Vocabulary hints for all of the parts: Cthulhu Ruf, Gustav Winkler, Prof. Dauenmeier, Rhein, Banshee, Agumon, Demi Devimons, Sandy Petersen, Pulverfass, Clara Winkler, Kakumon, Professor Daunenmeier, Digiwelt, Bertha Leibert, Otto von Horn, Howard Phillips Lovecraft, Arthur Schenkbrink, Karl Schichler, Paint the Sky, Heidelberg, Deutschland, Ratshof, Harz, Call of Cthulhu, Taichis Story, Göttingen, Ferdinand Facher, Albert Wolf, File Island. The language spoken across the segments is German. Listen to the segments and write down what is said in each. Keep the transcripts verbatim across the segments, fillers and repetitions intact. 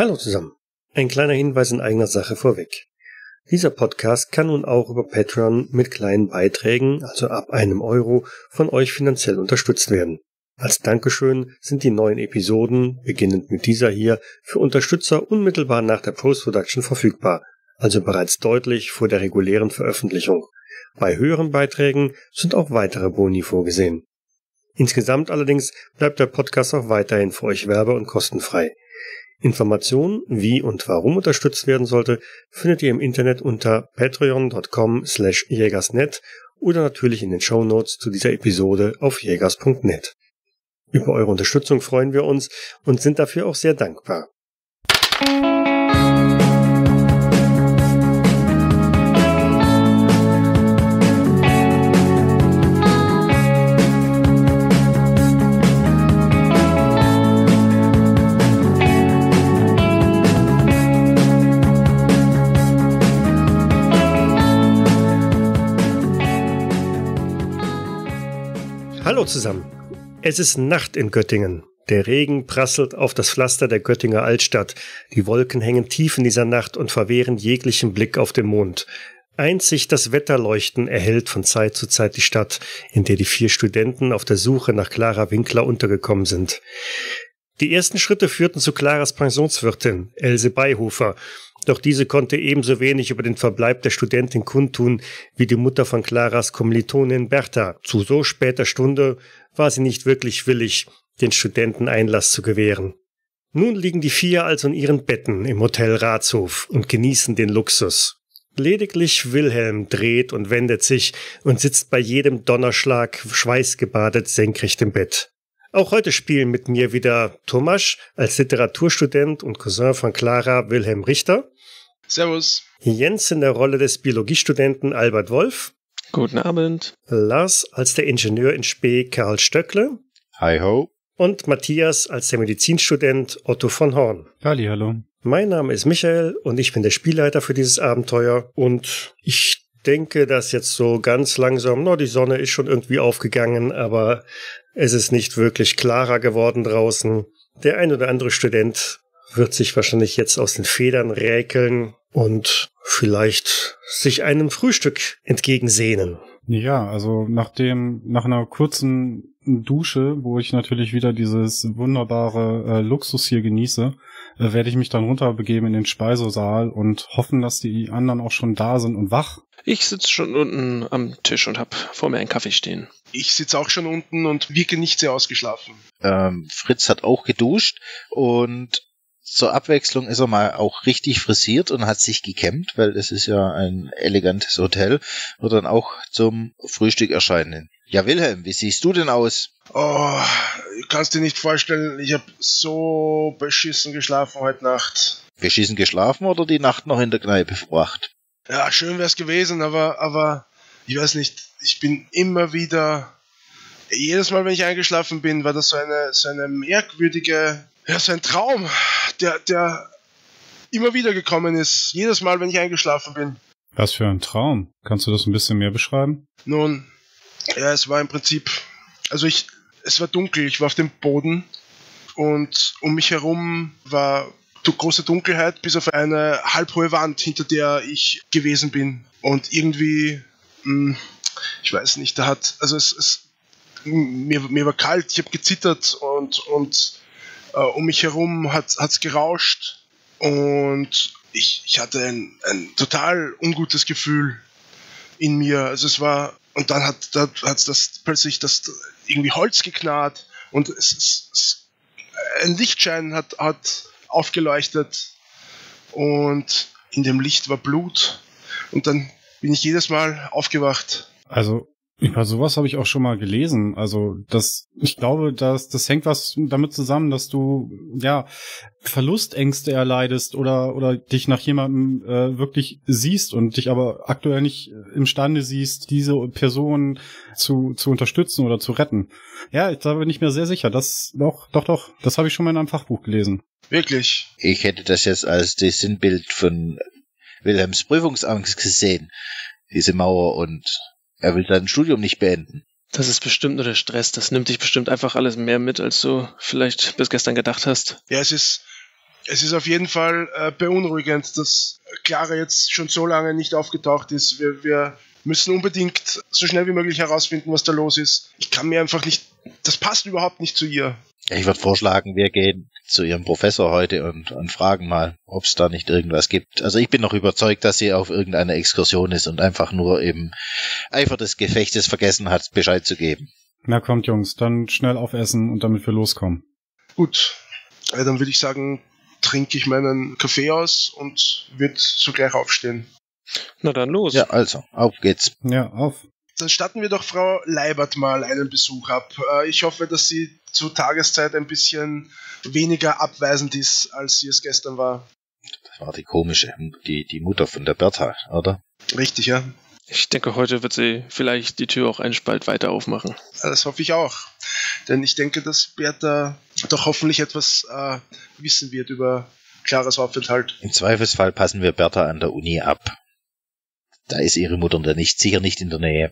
Hallo zusammen. Ein kleiner Hinweis in eigener Sache vorweg. Dieser Podcast kann nun auch über Patreon mit kleinen Beiträgen, also ab einem Euro, von euch finanziell unterstützt werden. Als Dankeschön sind die neuen Episoden, beginnend mit dieser hier, für Unterstützer unmittelbar nach der Post-Production verfügbar, also bereits deutlich vor der regulären Veröffentlichung. Bei höheren Beiträgen sind auch weitere Boni vorgesehen. Insgesamt allerdings bleibt der Podcast auch weiterhin für euch werbe- und kostenfrei. Informationen, wie und warum unterstützt werden sollte, findet ihr im Internet unter patreon dot com slash jaegers dot net oder natürlich in den Shownotes zu dieser Episode auf jaegers dot net. Über eure Unterstützung freuen wir uns und sind dafür auch sehr dankbar. Hallo zusammen. Es ist Nacht in Göttingen. Der Regen prasselt auf das Pflaster der Göttinger Altstadt. Die Wolken hängen tief in dieser Nacht und verwehren jeglichen Blick auf den Mond. Einzig das Wetterleuchten erhellt von Zeit zu Zeit die Stadt, in der die vier Studenten auf der Suche nach Clara Winkler untergekommen sind. Die ersten Schritte führten zu Claras Pensionswirtin, Else Beihofer. Doch diese konnte ebenso wenig über den Verbleib der Studentin kundtun wie die Mutter von Claras Kommilitonin Bertha. Zu so später Stunde war sie nicht wirklich willig, den Studenten Einlass zu gewähren. Nun liegen die vier also in ihren Betten im Hotel Ratshof und genießen den Luxus. Lediglich Wilhelm dreht und wendet sich und sitzt bei jedem Donnerschlag schweißgebadet senkrecht im Bett. Auch heute spielen mit mir wieder Thomas als Literaturstudent und Cousin von Clara, Wilhelm Richter. Servus. Jens in der Rolle des Biologiestudenten Albert Wolf. Guten Abend. Lars als der Ingenieur in Spee, Karl Stöckle. Hi ho. Und Matthias als der Medizinstudent Otto von Horn. Halli, hallo. Mein Name ist Michael und ich bin der Spielleiter für dieses Abenteuer und ich denke, dass jetzt so ganz langsam, na, die Sonne ist schon irgendwie aufgegangen, aber es ist nicht wirklich klarer geworden draußen. Der ein oder andere Student wird sich wahrscheinlich jetzt aus den Federn räkeln und vielleicht sich einem Frühstück entgegensehnen. Ja, also nach dem, nach einer kurzen Dusche, wo ich natürlich wieder dieses wunderbare äh, Luxus hier genieße, äh, werde ich mich dann runterbegeben in den Speisesaal und hoffen, dass die anderen auch schon da sind und wach. Ich sitze schon unten am Tisch und habe vor mir einen Kaffee stehen. Ich sitze auch schon unten und wirke nicht sehr ausgeschlafen. Ähm, Fritz hat auch geduscht und zur Abwechslung ist er mal auch richtig frisiert und hat sich gekämmt, weil es ist ja ein elegantes Hotel, wird dann auch zum Frühstück erscheinen. Ja, Wilhelm, wie siehst du denn aus? Oh, ich kann's dir nicht vorstellen, ich habe so beschissen geschlafen heute Nacht. Beschissen geschlafen oder die Nacht noch in der Kneipe verbracht? Ja, schön wär's gewesen, aber, aber ich weiß nicht, ich bin immer wieder, jedes Mal, wenn ich eingeschlafen bin, war das so eine, so eine merkwürdige, ja, so ein Traum, der, der immer wieder gekommen ist, jedes Mal, wenn ich eingeschlafen bin. Was für ein Traum? Kannst du das ein bisschen mehr beschreiben? Nun, ja, es war im Prinzip, also ich, es war dunkel, ich war auf dem Boden und um mich herum war große Dunkelheit, bis auf eine halbhohe Wand, hinter der ich gewesen bin. Und irgendwie, mh, ich weiß nicht, da hat, also es, es mir, mir war kalt, ich habe gezittert und, und äh, um mich herum hat es gerauscht und ich, ich hatte ein, ein total ungutes Gefühl in mir. Also es war, und dann hat es das plötzlich das irgendwie Holz geknarrt und es, es, es ein Lichtschein hat, hat aufgeleuchtet und in dem Licht war Blut und dann bin ich jedes Mal aufgewacht. Also über sowas habe ich auch schon mal gelesen. Also das, ich glaube, dass das hängt was damit zusammen, dass du ja Verlustängste erleidest oder oder dich nach jemandem äh, wirklich siehst und dich aber aktuell nicht imstande siehst, diese Person zu zu unterstützen oder zu retten. Ja, da bin ich mir sehr sicher. Das doch, doch, doch. Das habe ich schon mal in einem Fachbuch gelesen. Wirklich? Ich hätte das jetzt als das Sinnbild von Wilhelms Prüfungsangst gesehen. Diese Mauer und er will sein Studium nicht beenden. Das ist bestimmt nur der Stress. Das nimmt dich bestimmt einfach alles mehr mit, als du vielleicht bis gestern gedacht hast. Ja, es ist, es ist auf jeden Fall äh, beunruhigend, dass Clara jetzt schon so lange nicht aufgetaucht ist. Wir, wir müssen unbedingt so schnell wie möglich herausfinden, was da los ist. Ich kann mir einfach nicht... Das passt überhaupt nicht zu ihr. Ich würde vorschlagen, wir gehen zu ihrem Professor heute und, und fragen mal, ob es da nicht irgendwas gibt. Also ich bin noch überzeugt, dass sie auf irgendeiner Exkursion ist und einfach nur im Eifer des Gefechtes vergessen hat, Bescheid zu geben. Na kommt, Jungs, dann schnell aufessen und damit wir loskommen. Gut, ja, dann würde ich sagen, trinke ich meinen Kaffee aus und wird sogleich aufstehen. Na dann los. Ja, also, auf geht's. Ja, auf. Dann statten wir doch Frau Leibert mal einen Besuch ab. Ich hoffe, dass sie zur Tageszeit ein bisschen weniger abweisend ist, als sie es gestern war. Das war die komische, die, die Mutter von der Bertha, oder? Richtig, ja. Ich denke, heute wird sie vielleicht die Tür auch einen Spalt weiter aufmachen. Das hoffe ich auch. Denn ich denke, dass Bertha doch hoffentlich etwas äh, wissen wird über Claras Aufenthalt. Im Zweifelsfall passen wir Bertha an der Uni ab. Da ist ihre Mutter da nicht, sicher nicht in der Nähe.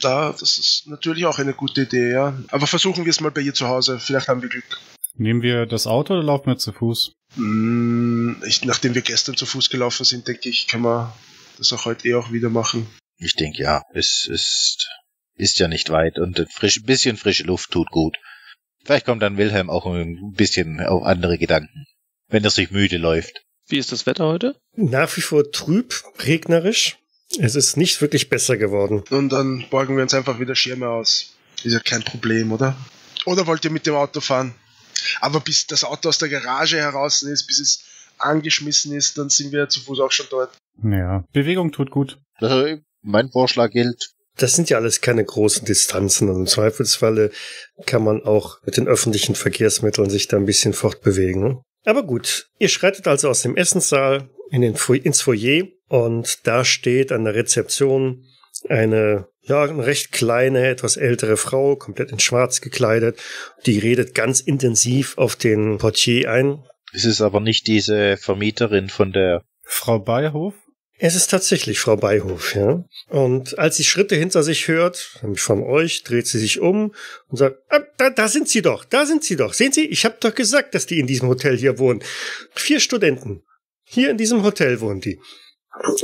Da, das ist natürlich auch eine gute Idee, ja. Aber versuchen wir es mal bei ihr zu Hause. Vielleicht haben wir Glück. Nehmen wir das Auto oder laufen wir zu Fuß? Hm, ich, nachdem wir gestern zu Fuß gelaufen sind, denke ich, können wir... das auch heute eh auch wieder machen. Ich denke, ja. Es ist, ist ja nicht weit und ein frisch, bisschen frische Luft tut gut. Vielleicht kommt dann Wilhelm auch ein bisschen auf andere Gedanken, wenn er sich müde läuft. Wie ist das Wetter heute? Nach wie vor trüb, regnerisch. Es ist nicht wirklich besser geworden. Und dann borgen wir uns einfach wieder Schirme aus. Ist ja kein Problem, oder? Oder wollt ihr mit dem Auto fahren? Aber bis das Auto aus der Garage heraus ist, bis es angeschmissen ist, dann sind wir zu Fuß auch schon dort. Ja, Bewegung tut gut. Also mein Vorschlag gilt. Das sind ja alles keine großen Distanzen. Also im Zweifelsfalle kann man auch mit den öffentlichen Verkehrsmitteln sich da ein bisschen fortbewegen. Aber gut, ihr schreitet also aus dem Essenssaal in den Fo- ins Foyer und da steht an der Rezeption eine, ja, eine recht kleine, etwas ältere Frau, komplett in schwarz gekleidet. Die redet ganz intensiv auf den Portier ein. Es ist aber nicht diese Vermieterin von der... Frau Beihofer? Es ist tatsächlich Frau Beihofer, ja. Und als sie Schritte hinter sich hört, nämlich von euch, dreht sie sich um und sagt, ah, da, da sind sie doch, da sind sie doch. Sehen Sie, ich habe doch gesagt, dass die in diesem Hotel hier wohnen. Vier Studenten. Hier in diesem Hotel wohnen die.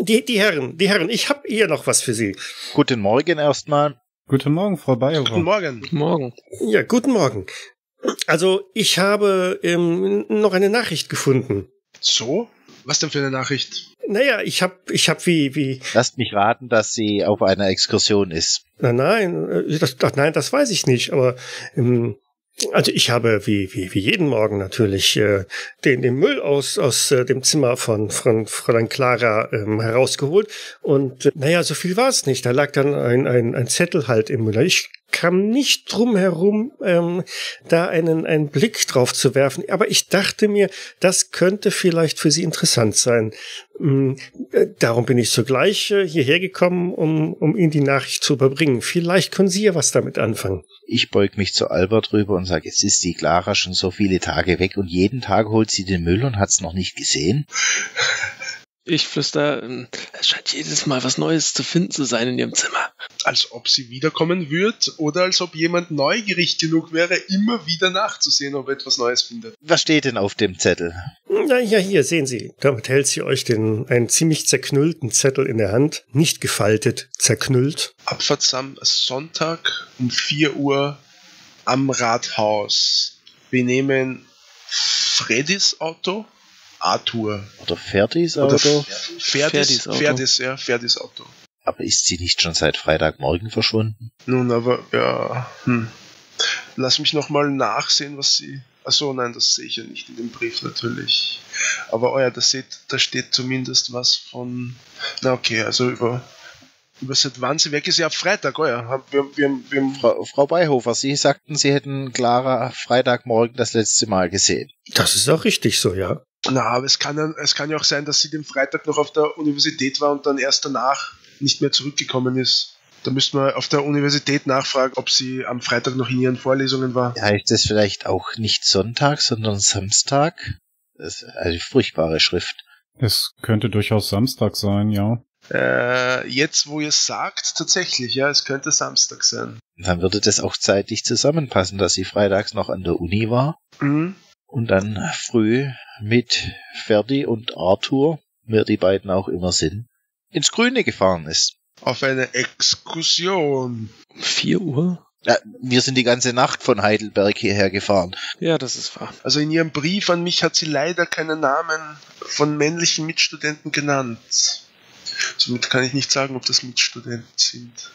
Die, die Herren, die Herren, ich habe hier noch was für Sie. Guten Morgen erstmal. Guten Morgen, Frau Beihofer. Guten Morgen. Guten Morgen. Ja, guten Morgen. Also, ich habe ähm, noch eine Nachricht gefunden. So? Was denn für eine Nachricht? Naja, ich hab, ich hab wie, wie... Lasst mich raten, dass sie auf einer Exkursion ist. Na, nein, das, ach, nein, das weiß ich nicht, aber ähm, also ich habe wie, wie, wie jeden Morgen natürlich äh, den, den Müll aus, aus äh, dem Zimmer von, von Fräulein Clara ähm, herausgeholt und äh, naja, so viel war es nicht. Da lag dann ein, ein, ein Zettel halt im Müll. Ich kam nicht drum herum, ähm, da einen, einen Blick drauf zu werfen. Aber ich dachte mir, das könnte vielleicht für Sie interessant sein. Ähm, äh, darum bin ich sogleich äh, hierher gekommen, um, um Ihnen die Nachricht zu überbringen. Vielleicht können Sie ja was damit anfangen. Ich beug mich zu Albert rüber und sage, jetzt ist die Clara schon so viele Tage weg und jeden Tag holt sie den Müll und hat's noch nicht gesehen. Ich flüster, es scheint jedes Mal was Neues zu finden zu sein in ihrem Zimmer. Als ob sie wiederkommen wird oder als ob jemand neugierig genug wäre, immer wieder nachzusehen, ob er etwas Neues findet. Was steht denn auf dem Zettel? Na ja, hier, sehen Sie. Damit hält sie euch den einen ziemlich zerknüllten Zettel in der Hand. Nicht gefaltet, zerknüllt. Abfahrtsamt Sonntag um vier Uhr am Rathaus. Wir nehmen Freddys Auto. Arthur. Oder Ferdis Auto? Oder Ferdis, Ferdis, Ferdis, ja, Ferdis Auto. Aber ist sie nicht schon seit Freitagmorgen verschwunden? Nun, aber, ja, hm. Lass mich nochmal nachsehen, was sie... Achso, nein, das sehe ich ja nicht in dem Brief, natürlich. Aber, oh ja, da, seht, da steht zumindest was von... Na, okay, also über... Über seit wann sie weg ist? Ja, ab Freitag, oh ja. Wir, wir, wir, Frau, Frau Beihofer, Sie sagten, Sie hätten Clara Freitagmorgen das letzte Mal gesehen. Das ist auch richtig so, ja. Na, aber es kann, es kann ja auch sein, dass sie den Freitag noch auf der Universität war und dann erst danach nicht mehr zurückgekommen ist. Da müssten wir auf der Universität nachfragen, ob sie am Freitag noch in ihren Vorlesungen war. Heißt es vielleicht auch nicht Sonntag, sondern Samstag? Das ist eine furchtbare Schrift. Es könnte durchaus Samstag sein, ja. Äh, jetzt, wo ihr es sagt, tatsächlich, ja, es könnte Samstag sein. Dann würde das auch zeitlich zusammenpassen, dass sie freitags noch an der Uni war. Mhm. und dann früh mit Ferdi und Arthur, wer die beiden auch immer sind, ins Grüne gefahren ist. Auf eine Exkursion. Um vier Uhr? Ja, wir sind die ganze Nacht von Heidelberg hierher gefahren. Ja, das ist wahr. Also in ihrem Brief an mich hat sie leider keine Namen von männlichen Mitstudenten genannt. Somit kann ich nicht sagen, ob das Mitstudenten sind.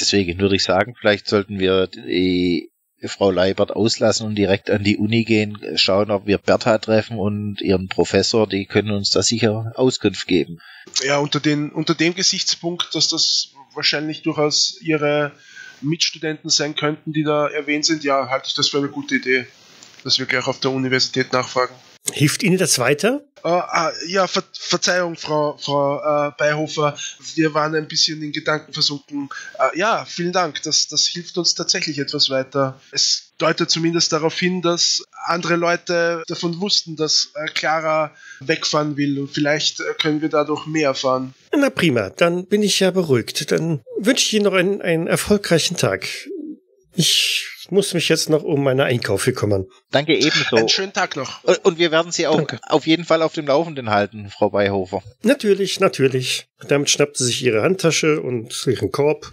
Deswegen würde ich sagen, vielleicht sollten wir die Frau Leibert auslassen und direkt an die Uni gehen, schauen, ob wir Bertha treffen und ihren Professor, die können uns da sicher Auskunft geben. Ja, unter, den, unter dem Gesichtspunkt, dass das wahrscheinlich durchaus ihre Mitstudenten sein könnten, die da erwähnt sind, ja, halte ich das für eine gute Idee, dass wir gleich auf der Universität nachfragen. Hilft Ihnen das weiter? Uh, ah, ja, Ver Verzeihung, Frau, Frau uh, Beihofer, wir waren ein bisschen in Gedanken versunken. Uh, ja, vielen Dank, das, das hilft uns tatsächlich etwas weiter. Es deutet zumindest darauf hin, dass andere Leute davon wussten, dass uh, Clara wegfahren will und vielleicht uh, können wir dadurch mehr erfahren. Na prima, dann bin ich ja beruhigt. Dann wünsche ich Ihnen noch einen, einen erfolgreichen Tag. Ich muss mich jetzt noch um meine Einkäufe kümmern. Danke, ebenso. Einen schönen Tag noch. Und wir werden Sie auch Danke. auf jeden Fall auf dem Laufenden halten, Frau Beihofer. Natürlich, natürlich. Damit schnappt sie sich ihre Handtasche und ihren Korb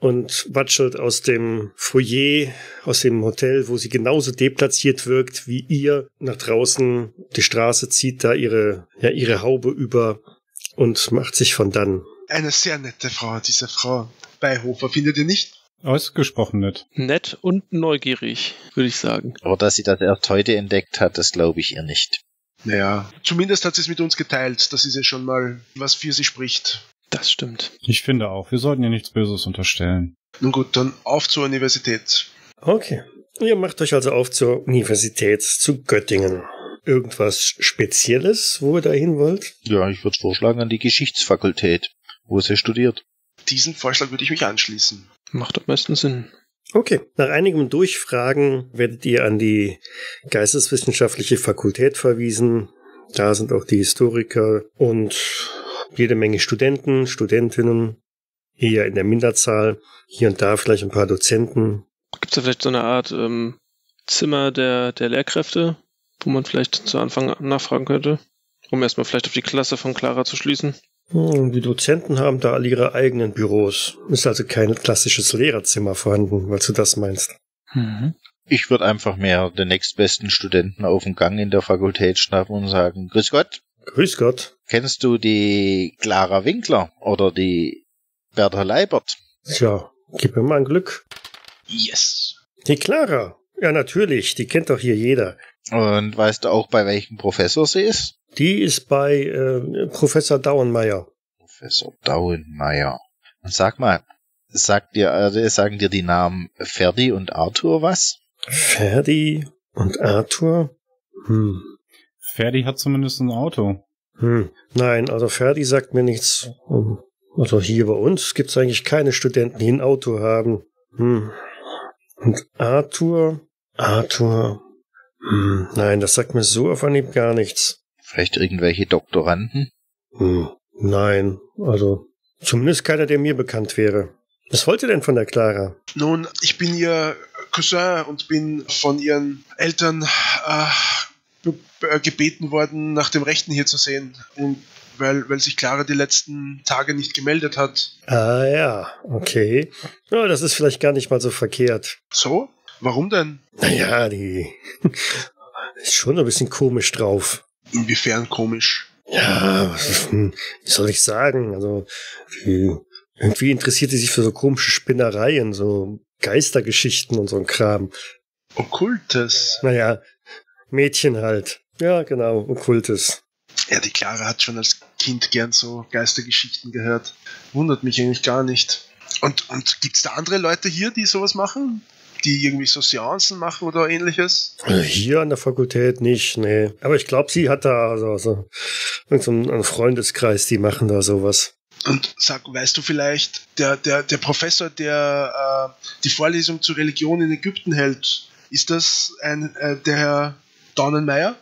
und watschelt aus dem Foyer, aus dem Hotel, wo sie genauso deplatziert wirkt wie ihr, nach draußen. Die Straße zieht da ihre, ja, ihre Haube über und macht sich von dann. Eine sehr nette Frau, diese Frau Beihofer, findet ihr nicht? Ausgesprochen nett. Nett und neugierig, würde ich sagen. Aber dass sie das erst heute entdeckt hat, das glaube ich ihr nicht. Naja, zumindest hat sie es mit uns geteilt. Das ist ja schon mal, was für sie spricht. Das stimmt. Ich finde auch, wir sollten ihr nichts Böses unterstellen. Nun gut, dann auf zur Universität. Okay. Ihr macht euch also auf zur Universität, zu Göttingen. Irgendwas Spezielles, wo ihr da hin wollt? Ja, ich würde vorschlagen an die Geschichtsfakultät, wo sie studiert. Diesen Vorschlag würde ich mich anschließen. Macht am meisten Sinn. Okay. Nach einigem Durchfragen werdet ihr an die Geisteswissenschaftliche Fakultät verwiesen. Da sind auch die Historiker und jede Menge Studenten, Studentinnen, eher in der Minderzahl, hier und da vielleicht ein paar Dozenten. Gibt es da vielleicht so eine Art ähm, Zimmer der, der Lehrkräfte, wo man vielleicht zu Anfang nachfragen könnte, um erstmal vielleicht auf die Klasse von Clara zu schließen? Die Dozenten haben da alle ihre eigenen Büros. Ist also kein klassisches Lehrerzimmer vorhanden, weil du das meinst. Mhm. Ich würde einfach mehr den nächstbesten Studenten auf dem Gang in der Fakultät schnappen und sagen, Grüß Gott. Grüß Gott. Kennst du die Clara Winkler oder die Bertha Leibert? Tja, gib mir mal ein Glück. Yes. Die Clara? Ja, natürlich. Die kennt doch hier jeder. Und weißt du auch, bei welchem Professor sie ist? Die ist bei äh, Professor Daunenmeier. Professor Daunenmeier. Und sag mal, sagt dir, äh, sagen dir die Namen Ferdi und Arthur was? Ferdi und Arthur? Hm. Ferdi hat zumindest ein Auto. Hm. Nein, also Ferdi sagt mir nichts. Also hier bei uns gibt es eigentlich keine Studenten, die ein Auto haben. Hm. Und Arthur? Arthur? Hm. Nein, das sagt mir so auf Anhieb gar nichts. Vielleicht irgendwelche Doktoranden? Hm, nein, also zumindest keiner, der mir bekannt wäre. Was wollt ihr denn von der Clara? Nun, ich bin ihr Cousin und bin von ihren Eltern äh, gebeten worden, nach dem Rechten hier zu sehen. Und weil, weil sich Clara die letzten Tage nicht gemeldet hat. Ah ja, okay. Ja, das ist vielleicht gar nicht mal so verkehrt. So? Warum denn? Naja, die ist schon ein bisschen komisch drauf. Inwiefern komisch? Ja, wie soll ich sagen? Also, irgendwie interessiert sie sich für so komische Spinnereien, so Geistergeschichten und so ein Kram. Okkultes? Naja, Mädchen halt. Ja, genau, Okkultes. Ja, die Clara hat schon als Kind gern so Geistergeschichten gehört. Wundert mich eigentlich gar nicht. Und, und gibt's da andere Leute hier, die sowas machen? Die irgendwie so Seancen machen oder ähnliches? Hier an der Fakultät nicht, nee. Aber ich glaube, sie hat da so, so einen Freundeskreis, die machen da sowas. Und sag, weißt du vielleicht, der, der, der Professor, der äh, die Vorlesung zur Religion in Ägypten hält, ist das ein, äh, der Herr Daunenmeier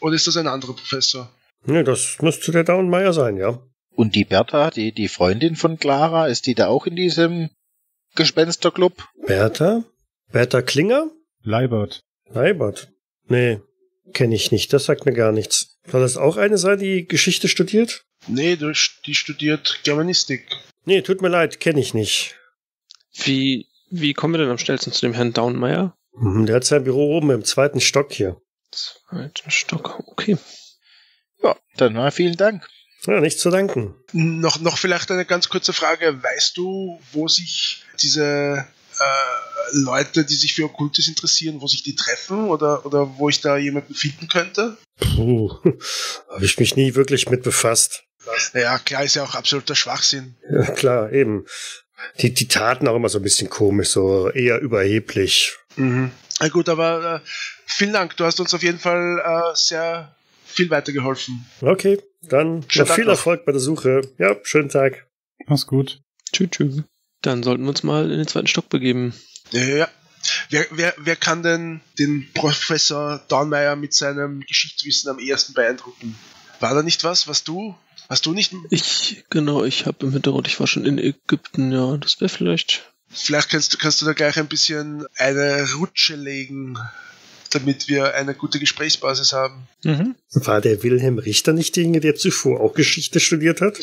oder ist das ein anderer Professor? Nee, das müsste der Daunenmeier sein, ja. Und die Bertha, die, die Freundin von Clara, ist die da auch in diesem Gespensterclub? Bertha? Bertha Klinger? Leibert. Leibert? Nee, Kenne ich nicht, das sagt mir gar nichts. Soll das auch eine sein, die Geschichte studiert? Nee, die studiert Germanistik. Nee, tut mir leid, kenne ich nicht. Wie, wie kommen wir denn am schnellsten zu dem Herrn Daunenmeier? Der hat sein Büro oben im zweiten Stock hier. Zweiten Stock, okay. Ja, dann mal vielen Dank. Ja, nichts zu danken. Noch, noch vielleicht eine ganz kurze Frage. Weißt du, wo sich diese äh, Leute, die sich für Okkultes interessieren, wo sich die treffen oder, oder wo ich da jemanden finden könnte? Puh, habe ich mich nie wirklich mit befasst. Ja, klar, ist ja auch absoluter Schwachsinn. Ja, klar, eben. Die, die taten auch immer so ein bisschen komisch, so eher überheblich. Mhm. Na gut, aber äh, vielen Dank. Du hast uns auf jeden Fall äh, sehr viel weitergeholfen. Okay, dann noch viel Erfolg bei der Suche. Ja, schönen Tag. Mach's gut. Tschüss, tschüss. Dann sollten wir uns mal in den zweiten Stock begeben. Ja, ja. Wer, wer, wer kann denn den Professor Daunenmeier mit seinem Geschichtswissen am ehesten beeindrucken? War da nicht was, was du... Hast du nicht... Ich, genau, ich habe im Hintergrund, ich war schon in Ägypten, ja, das wäre vielleicht... Vielleicht kannst du, kannst du da gleich ein bisschen eine Rutsche legen, damit wir eine gute Gesprächsbasis haben. Mhm. War der Wilhelm Richter nicht derjenige, der zuvor auch Geschichte studiert hat?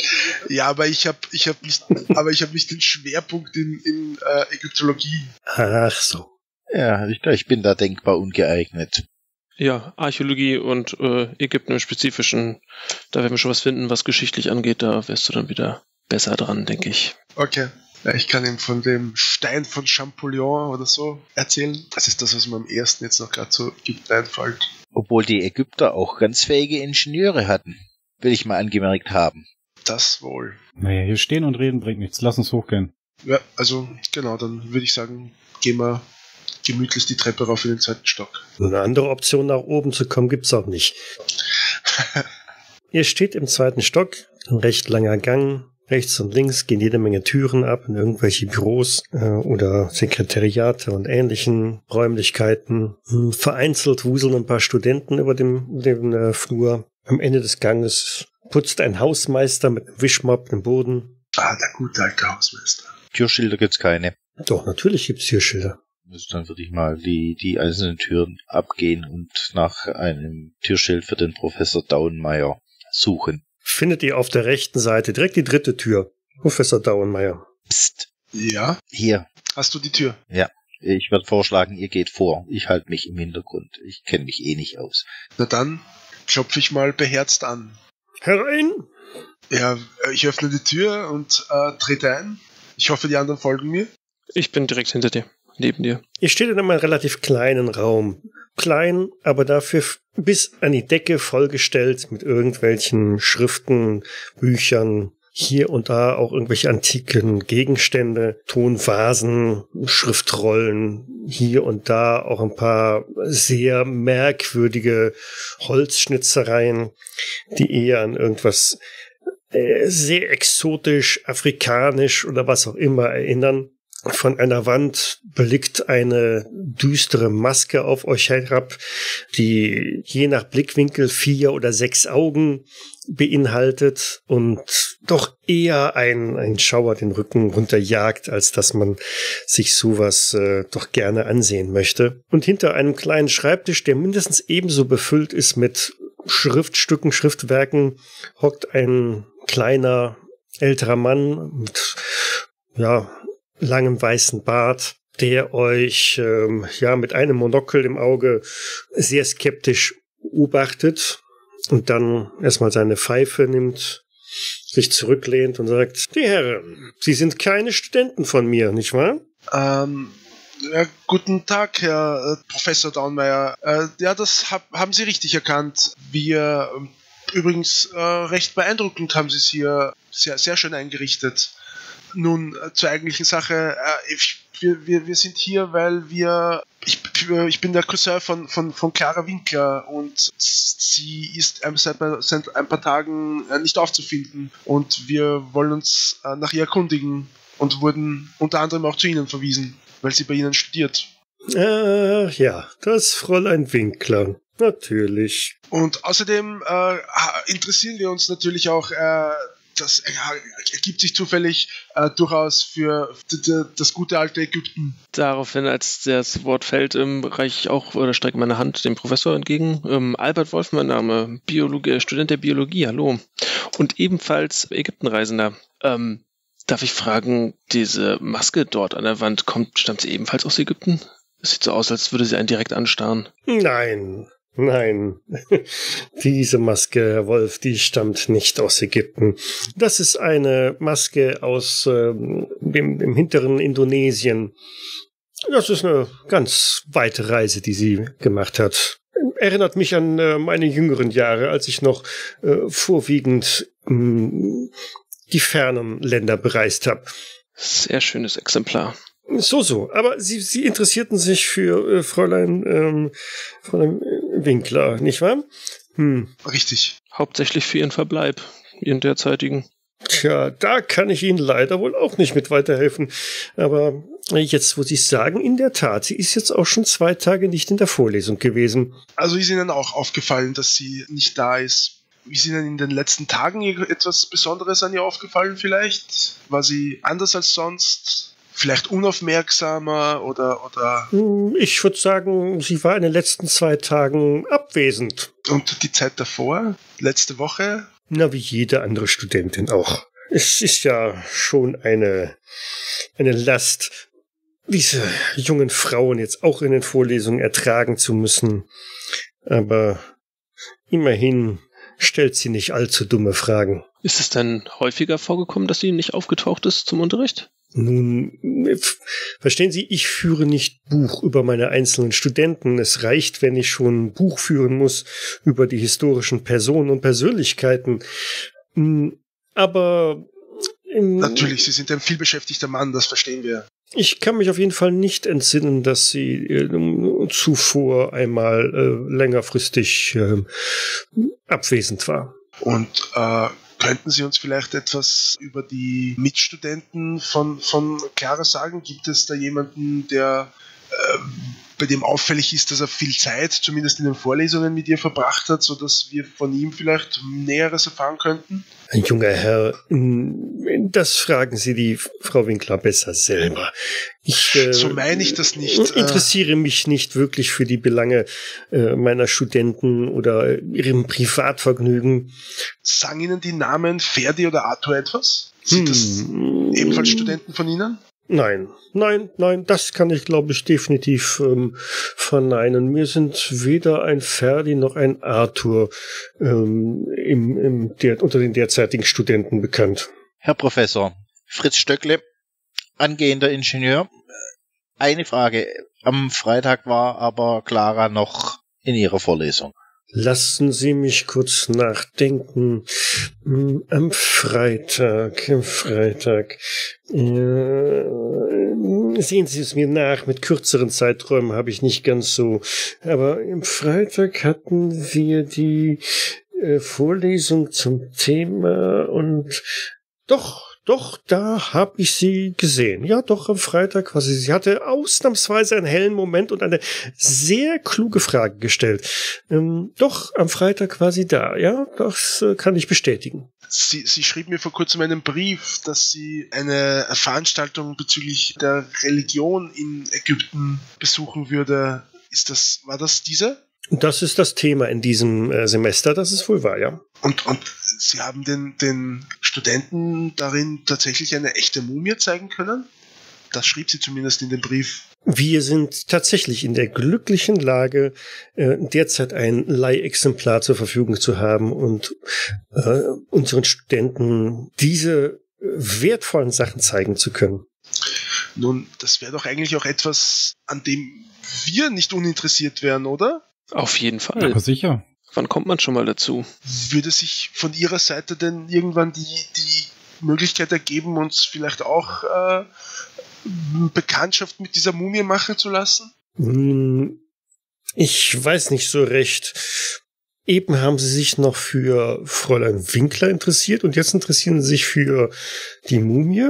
Ja, aber ich habe ich hab nicht, hab nicht den Schwerpunkt in, in äh, Ägyptologie. Ach so. Ja, Richter, ich bin da denkbar ungeeignet. Ja, Archäologie und äh, Ägypten im Spezifischen, da werden wir schon was finden, was geschichtlich angeht, da wärst du dann wieder besser dran, denke ich. Okay, ja, ich kann ihm von dem Stein von Champollion oder so erzählen. Das ist das, was mir am ersten jetzt noch gerade so Ägypten einfällt. Obwohl die Ägypter auch ganz fähige Ingenieure hatten, will ich mal angemerkt haben. Das wohl. Naja, hier stehen und reden bringt nichts, lass uns hochgehen. Ja, also genau, dann würde ich sagen, gehen wir... gemütlich die Treppe rauf in den zweiten Stock. Eine andere Option, nach oben zu kommen, gibt es auch nicht. Ihr steht im zweiten Stock, ein recht langer Gang. Rechts und links gehen jede Menge Türen ab in irgendwelche Büros äh, oder Sekretariate und ähnlichen Räumlichkeiten. Vereinzelt wuseln ein paar Studenten über dem, dem äh, Flur. Am Ende des Ganges putzt ein Hausmeister mit einem Wischmopp den Boden. Ah, der gute alte Hausmeister. Türschilder gibt's keine. Doch, natürlich gibt's Türschilder. Also dann würde ich mal die, die einzelnen Türen abgehen und nach einem Türschild für den Professor Daunenmeier suchen. Findet ihr auf der rechten Seite direkt die dritte Tür. Professor Daunenmeier. Psst. Ja? Hier. Hast du die Tür? Ja. Ich würde vorschlagen, ihr geht vor. Ich halte mich im Hintergrund. Ich kenne mich eh nicht aus. Na dann klopfe ich mal beherzt an. Herein! Ja, ich öffne die Tür und äh, trete ein. Ich hoffe, die anderen folgen mir. Ich bin direkt hinter dir. Neben dir. Ihr steht in einem relativ kleinen Raum. Klein, aber dafür bis an die Decke vollgestellt mit irgendwelchen Schriften, Büchern, hier und da auch irgendwelche antiken Gegenstände, Tonvasen, Schriftrollen, hier und da auch ein paar sehr merkwürdige Holzschnitzereien, die eher an irgendwas äh, sehr exotisch, afrikanisch oder was auch immer erinnern. Von einer Wand blickt eine düstere Maske auf euch herab, die je nach Blickwinkel vier oder sechs Augen beinhaltet und doch eher ein, ein Schauer den Rücken runterjagt, als dass man sich sowas äh, doch gerne ansehen möchte. Und hinter einem kleinen Schreibtisch, der mindestens ebenso befüllt ist mit Schriftstücken, Schriftwerken, hockt ein kleiner, älterer Mann mit, ja, langem weißen Bart, der euch ähm, ja mit einem Monokel im Auge sehr skeptisch beobachtet und dann erstmal seine Pfeife nimmt, sich zurücklehnt und sagt, die Herren, Sie sind keine Studenten von mir, nicht wahr? Ähm, ja, guten Tag, Herr äh, Professor Daunenmeier. Äh, ja, das hab, haben Sie richtig erkannt. Wir, äh, übrigens äh, recht beeindruckend haben Sie es hier sehr, sehr schön eingerichtet. Nun, zur eigentlichen Sache, ich, wir, wir, wir sind hier, weil wir, ich, ich bin der Cousin von, von, von Clara Winkler und sie ist seit, seit ein paar Tagen nicht aufzufinden und wir wollen uns nach ihr erkundigen und wurden unter anderem auch zu Ihnen verwiesen, weil sie bei Ihnen studiert. Äh, ja, das Fräulein Winkler. Natürlich. Und außerdem äh, interessieren wir uns natürlich auch äh, das ja, ergibt sich zufällig äh, durchaus für das gute alte Ägypten. Daraufhin, als das Wort fällt, ähm, reiche ich auch oder strecke meine Hand dem Professor entgegen. Ähm, Albert Wolf, mein Name, Biologe, Student der Biologie, hallo. Und ebenfalls Ägyptenreisender. Ähm, darf ich fragen, diese Maske dort an der Wand, kommt, stammt sie ebenfalls aus Ägypten? Es sieht so aus, als würde sie einen direkt anstarren. Nein. Nein, diese Maske, Herr Wolf, die stammt nicht aus Ägypten. Das ist eine Maske aus äh, dem, dem hinteren Indonesien. Das ist eine ganz weite Reise, die sie gemacht hat. Erinnert mich an äh, meine jüngeren Jahre, als ich noch äh, vorwiegend mh, die fernen Länder bereist habe. Sehr schönes Exemplar. So, so. Aber Sie, Sie interessierten sich für äh, Fräulein, ähm, Fräulein Winkler, nicht wahr? Hm. Richtig. Hauptsächlich für Ihren Verbleib, Ihren derzeitigen. Tja, da kann ich Ihnen leider wohl auch nicht mit weiterhelfen. Aber jetzt muss ich sagen, in der Tat, sie ist jetzt auch schon zwei Tage nicht in der Vorlesung gewesen. Also ist Ihnen auch aufgefallen, dass sie nicht da ist? Ist Ihnen in den letzten Tagen etwas Besonderes an ihr aufgefallen vielleicht? War sie anders als sonst? Vielleicht unaufmerksamer oder, oder... Ich würde sagen, sie war in den letzten zwei Tagen abwesend. Und die Zeit davor? Letzte Woche? Na, wie jede andere Studentin auch. Es ist ja schon eine, eine Last, diese jungen Frauen jetzt auch in den Vorlesungen ertragen zu müssen. Aber immerhin stellt sie nicht allzu dumme Fragen. Ist es denn häufiger vorgekommen, dass sie nicht aufgetaucht ist zum Unterricht? Nun, verstehen Sie, ich führe nicht Buch über meine einzelnen Studenten. Es reicht, wenn ich schon ein Buch führen muss über die historischen Personen und Persönlichkeiten. Aber... Natürlich, Sie sind ein vielbeschäftigter Mann, das verstehen wir. Ich kann mich auf jeden Fall nicht entsinnen, dass Sie äh, zuvor einmal äh, längerfristig äh, abwesend war. Und... Äh Könnten Sie uns vielleicht etwas über die Mitstudenten von, von Clara sagen? Gibt es da jemanden, der äh, bei dem auffällig ist, dass er viel Zeit, zumindest in den Vorlesungen, mit ihr verbracht hat, sodass wir von ihm vielleicht Näheres erfahren könnten? Junger Herr, das fragen Sie die Frau Winkler besser selber. Ich, äh, so meine ich das nicht. Interessiere mich nicht wirklich für die Belange äh, meiner Studenten oder ihrem Privatvergnügen. Sagen Ihnen die Namen Ferdi oder Arthur etwas? Sind hm. das ebenfalls Studenten von Ihnen? Nein, nein, nein, das kann ich, glaube ich, definitiv ähm, verneinen. Mir sind weder ein Ferdi noch ein Arthur ähm, im, im der, unter den derzeitigen Studenten bekannt. Herr Professor, Fritz Stöckle, angehender Ingenieur. Eine Frage. Am Freitag war aber Clara noch in ihrer Vorlesung. Lassen Sie mich kurz nachdenken. Am Freitag, am Freitag. Äh, sehen Sie es mir nach, mit kürzeren Zeiträumen habe ich nicht ganz so. Aber am Freitag hatten wir die äh, Vorlesung zum Thema und doch, doch, da habe ich sie gesehen. Ja, doch, am Freitag war sie. Sie hatte ausnahmsweise einen hellen Moment und eine sehr kluge Frage gestellt. Ähm, doch, am Freitag war sie da. Ja, das äh, kann ich bestätigen. Sie, sie schrieb mir vor kurzem einen Brief, dass sie eine Veranstaltung bezüglich der Religion in Ägypten besuchen würde. Ist das, war das diese? Das ist das Thema in diesem äh, Semester, das ist wohl wahr, ja. Und, und Sie haben den, den Studenten darin tatsächlich eine echte Mumie zeigen können? Das schrieb sie zumindest in dem Brief. Wir sind tatsächlich in der glücklichen Lage, äh, derzeit ein Leihexemplar zur Verfügung zu haben und äh, unseren Studenten diese wertvollen Sachen zeigen zu können. Nun, das wäre doch eigentlich auch etwas, an dem wir nicht uninteressiert wären, oder? Auf jeden Fall. Aber sicher. Wann kommt man schon mal dazu? Würde sich von Ihrer Seite denn irgendwann die, die Möglichkeit ergeben, uns vielleicht auch äh, Bekanntschaft mit dieser Mumie machen zu lassen? Ich weiß nicht so recht. Eben haben Sie sich noch für Fräulein Winkler interessiert und jetzt interessieren Sie sich für die Mumie?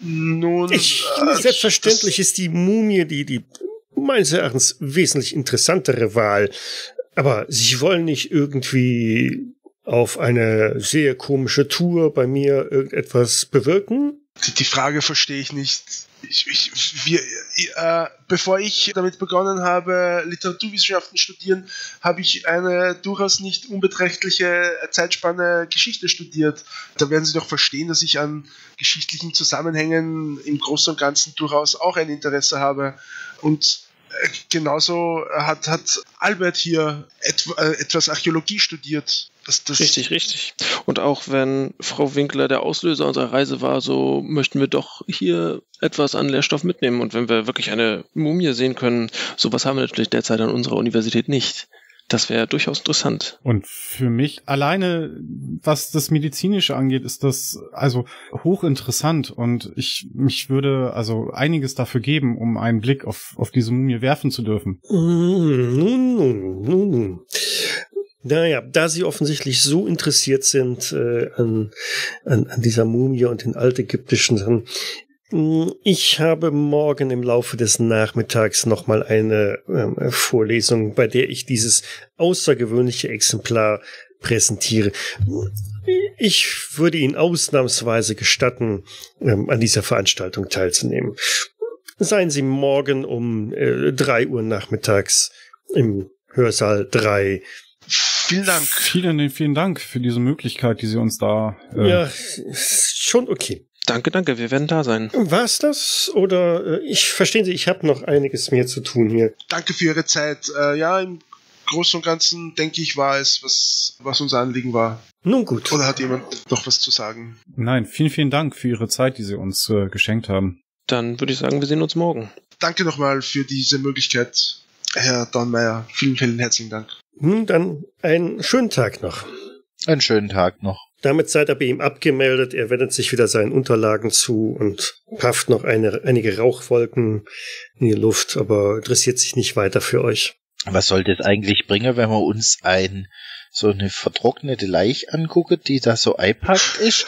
Nun, ich, äh, selbstverständlich ist die Mumie die, die meines Erachtens wesentlich interessantere Wahl. Aber Sie wollen nicht irgendwie auf eine sehr komische Tour bei mir irgendetwas bewirken? Die Frage verstehe ich nicht. Ich, ich, wir, äh, bevor ich damit begonnen habe, Literaturwissenschaften studieren, habe ich eine durchaus nicht unbeträchtliche Zeitspanne Geschichte studiert. Da werden Sie doch verstehen, dass ich an geschichtlichen Zusammenhängen im Großen und Ganzen durchaus auch ein Interesse habe. Und äh, genauso hat, hat Albert hier et, äh, etwas Archäologie studiert. Das, das richtig, richtig. Und auch wenn Frau Winkler der Auslöser unserer Reise war, so möchten wir doch hier etwas an Lehrstoff mitnehmen. Und wenn wir wirklich eine Mumie sehen können, sowas haben wir natürlich derzeit an unserer Universität nicht. Das wäre durchaus interessant. Und für mich alleine, was das Medizinische angeht, ist das also hochinteressant und ich mich würde also einiges dafür geben, um einen Blick auf, auf diese Mumie werfen zu dürfen. Naja, da Sie offensichtlich so interessiert sind äh, an, an, an dieser Mumie und den altägyptischen Sachen, ich habe morgen im Laufe des Nachmittags nochmal eine äh, Vorlesung, bei der ich dieses außergewöhnliche Exemplar präsentiere. Ich würde Ihnen ausnahmsweise gestatten, äh, an dieser Veranstaltung teilzunehmen. Seien Sie morgen um äh, drei Uhr nachmittags im Hörsaal drei. Vielen Dank. Vielen, vielen Dank für diese Möglichkeit, die Sie uns da... Äh ja, schon okay. Danke, danke, wir werden da sein. War's das? Oder, äh, ich verstehe Sie, ich habe noch einiges mehr zu tun hier. Danke für Ihre Zeit. Äh, ja, im Großen und Ganzen, denke ich, war es, was, was unser Anliegen war. Nun gut. Oder hat jemand noch was zu sagen? Nein, vielen, vielen Dank für Ihre Zeit, die Sie uns äh, geschenkt haben. Dann würde ich sagen, wir sehen uns morgen. Danke nochmal für diese Möglichkeit, Herr Daunenmeier. Vielen, vielen herzlichen Dank. Nun dann, einen schönen Tag noch. Einen schönen Tag noch. Damit seid ihr bei ihm abgemeldet. Er wendet sich wieder seinen Unterlagen zu und pafft noch eine, einige Rauchwolken in die Luft, aber interessiert sich nicht weiter für euch. Was sollte es eigentlich bringen, wenn wir uns ein, so eine vertrocknete Leiche angucken, die da so eingepackt ist?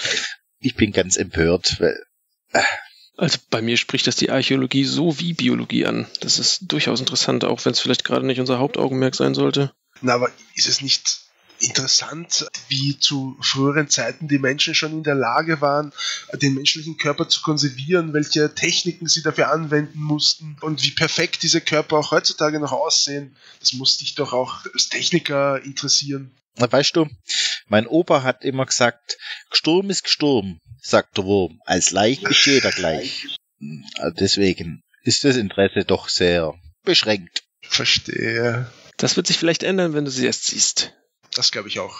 Ich bin ganz empört, weil... Äh. Also bei mir spricht das die Archäologie so wie Biologie an. Das ist durchaus interessant, auch wenn es vielleicht gerade nicht unser Hauptaugenmerk sein sollte. Na, aber ist es nicht interessant, wie zu früheren Zeiten die Menschen schon in der Lage waren, den menschlichen Körper zu konservieren, welche Techniken sie dafür anwenden mussten und wie perfekt diese Körper auch heutzutage noch aussehen? Das muss dich doch auch als Techniker interessieren. Na, weißt du, mein Opa hat immer gesagt, Sturm ist Sturm, sagt der Wurm. Als Laich ist jeder gleich. Deswegen ist das Interesse doch sehr beschränkt. Verstehe. Das wird sich vielleicht ändern, wenn du sie erst siehst. Das glaube ich auch.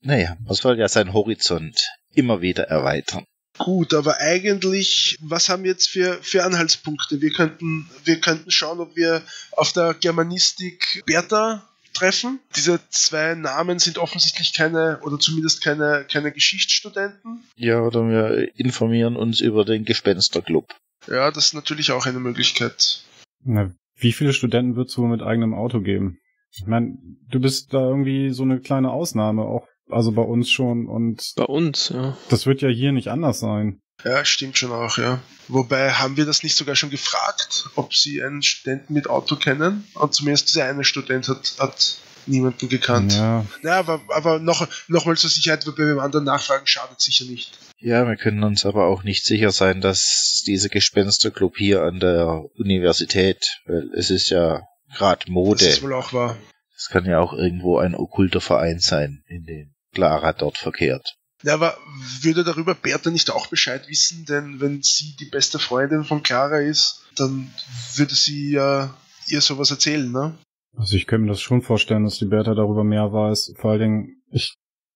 Naja, man soll ja seinen Horizont immer wieder erweitern. Gut, aber eigentlich, was haben wir jetzt für, für Anhaltspunkte? Wir könnten, wir könnten schauen, ob wir auf der Germanistik Bertha treffen. Diese zwei Namen sind offensichtlich keine, oder zumindest keine, keine Geschichtsstudenten. Ja, oder wir informieren uns über den Gespensterclub. Ja, das ist natürlich auch eine Möglichkeit. Na, wie viele Studenten wird es wohl mit eigenem Auto geben? Ich meine, du bist da irgendwie so eine kleine Ausnahme, auch also bei uns schon und... Bei uns, ja. Das wird ja hier nicht anders sein. Ja, stimmt schon auch, ja. Wobei, haben wir das nicht sogar schon gefragt, ob sie einen Studenten mit Auto kennen? Und zumindest dieser eine Student hat, hat niemanden gekannt. Ja, ja aber, aber noch, noch mal zur Sicherheit, bei dem anderen nachfragen schadet sicher nicht. Ja, wir können uns aber auch nicht sicher sein, dass dieser Gespensterclub hier an der Universität, weil es ist ja gerade Mode. Das ist wohl auch wahr. Es kann ja auch irgendwo ein okkulter Verein sein, in dem Clara dort verkehrt. Ja, aber würde darüber Bertha nicht auch Bescheid wissen, denn wenn sie die beste Freundin von Clara ist, dann würde sie ja ihr sowas erzählen, ne? Also ich könnte mir das schon vorstellen, dass die Bertha darüber mehr weiß. Vor allen Dingen, ich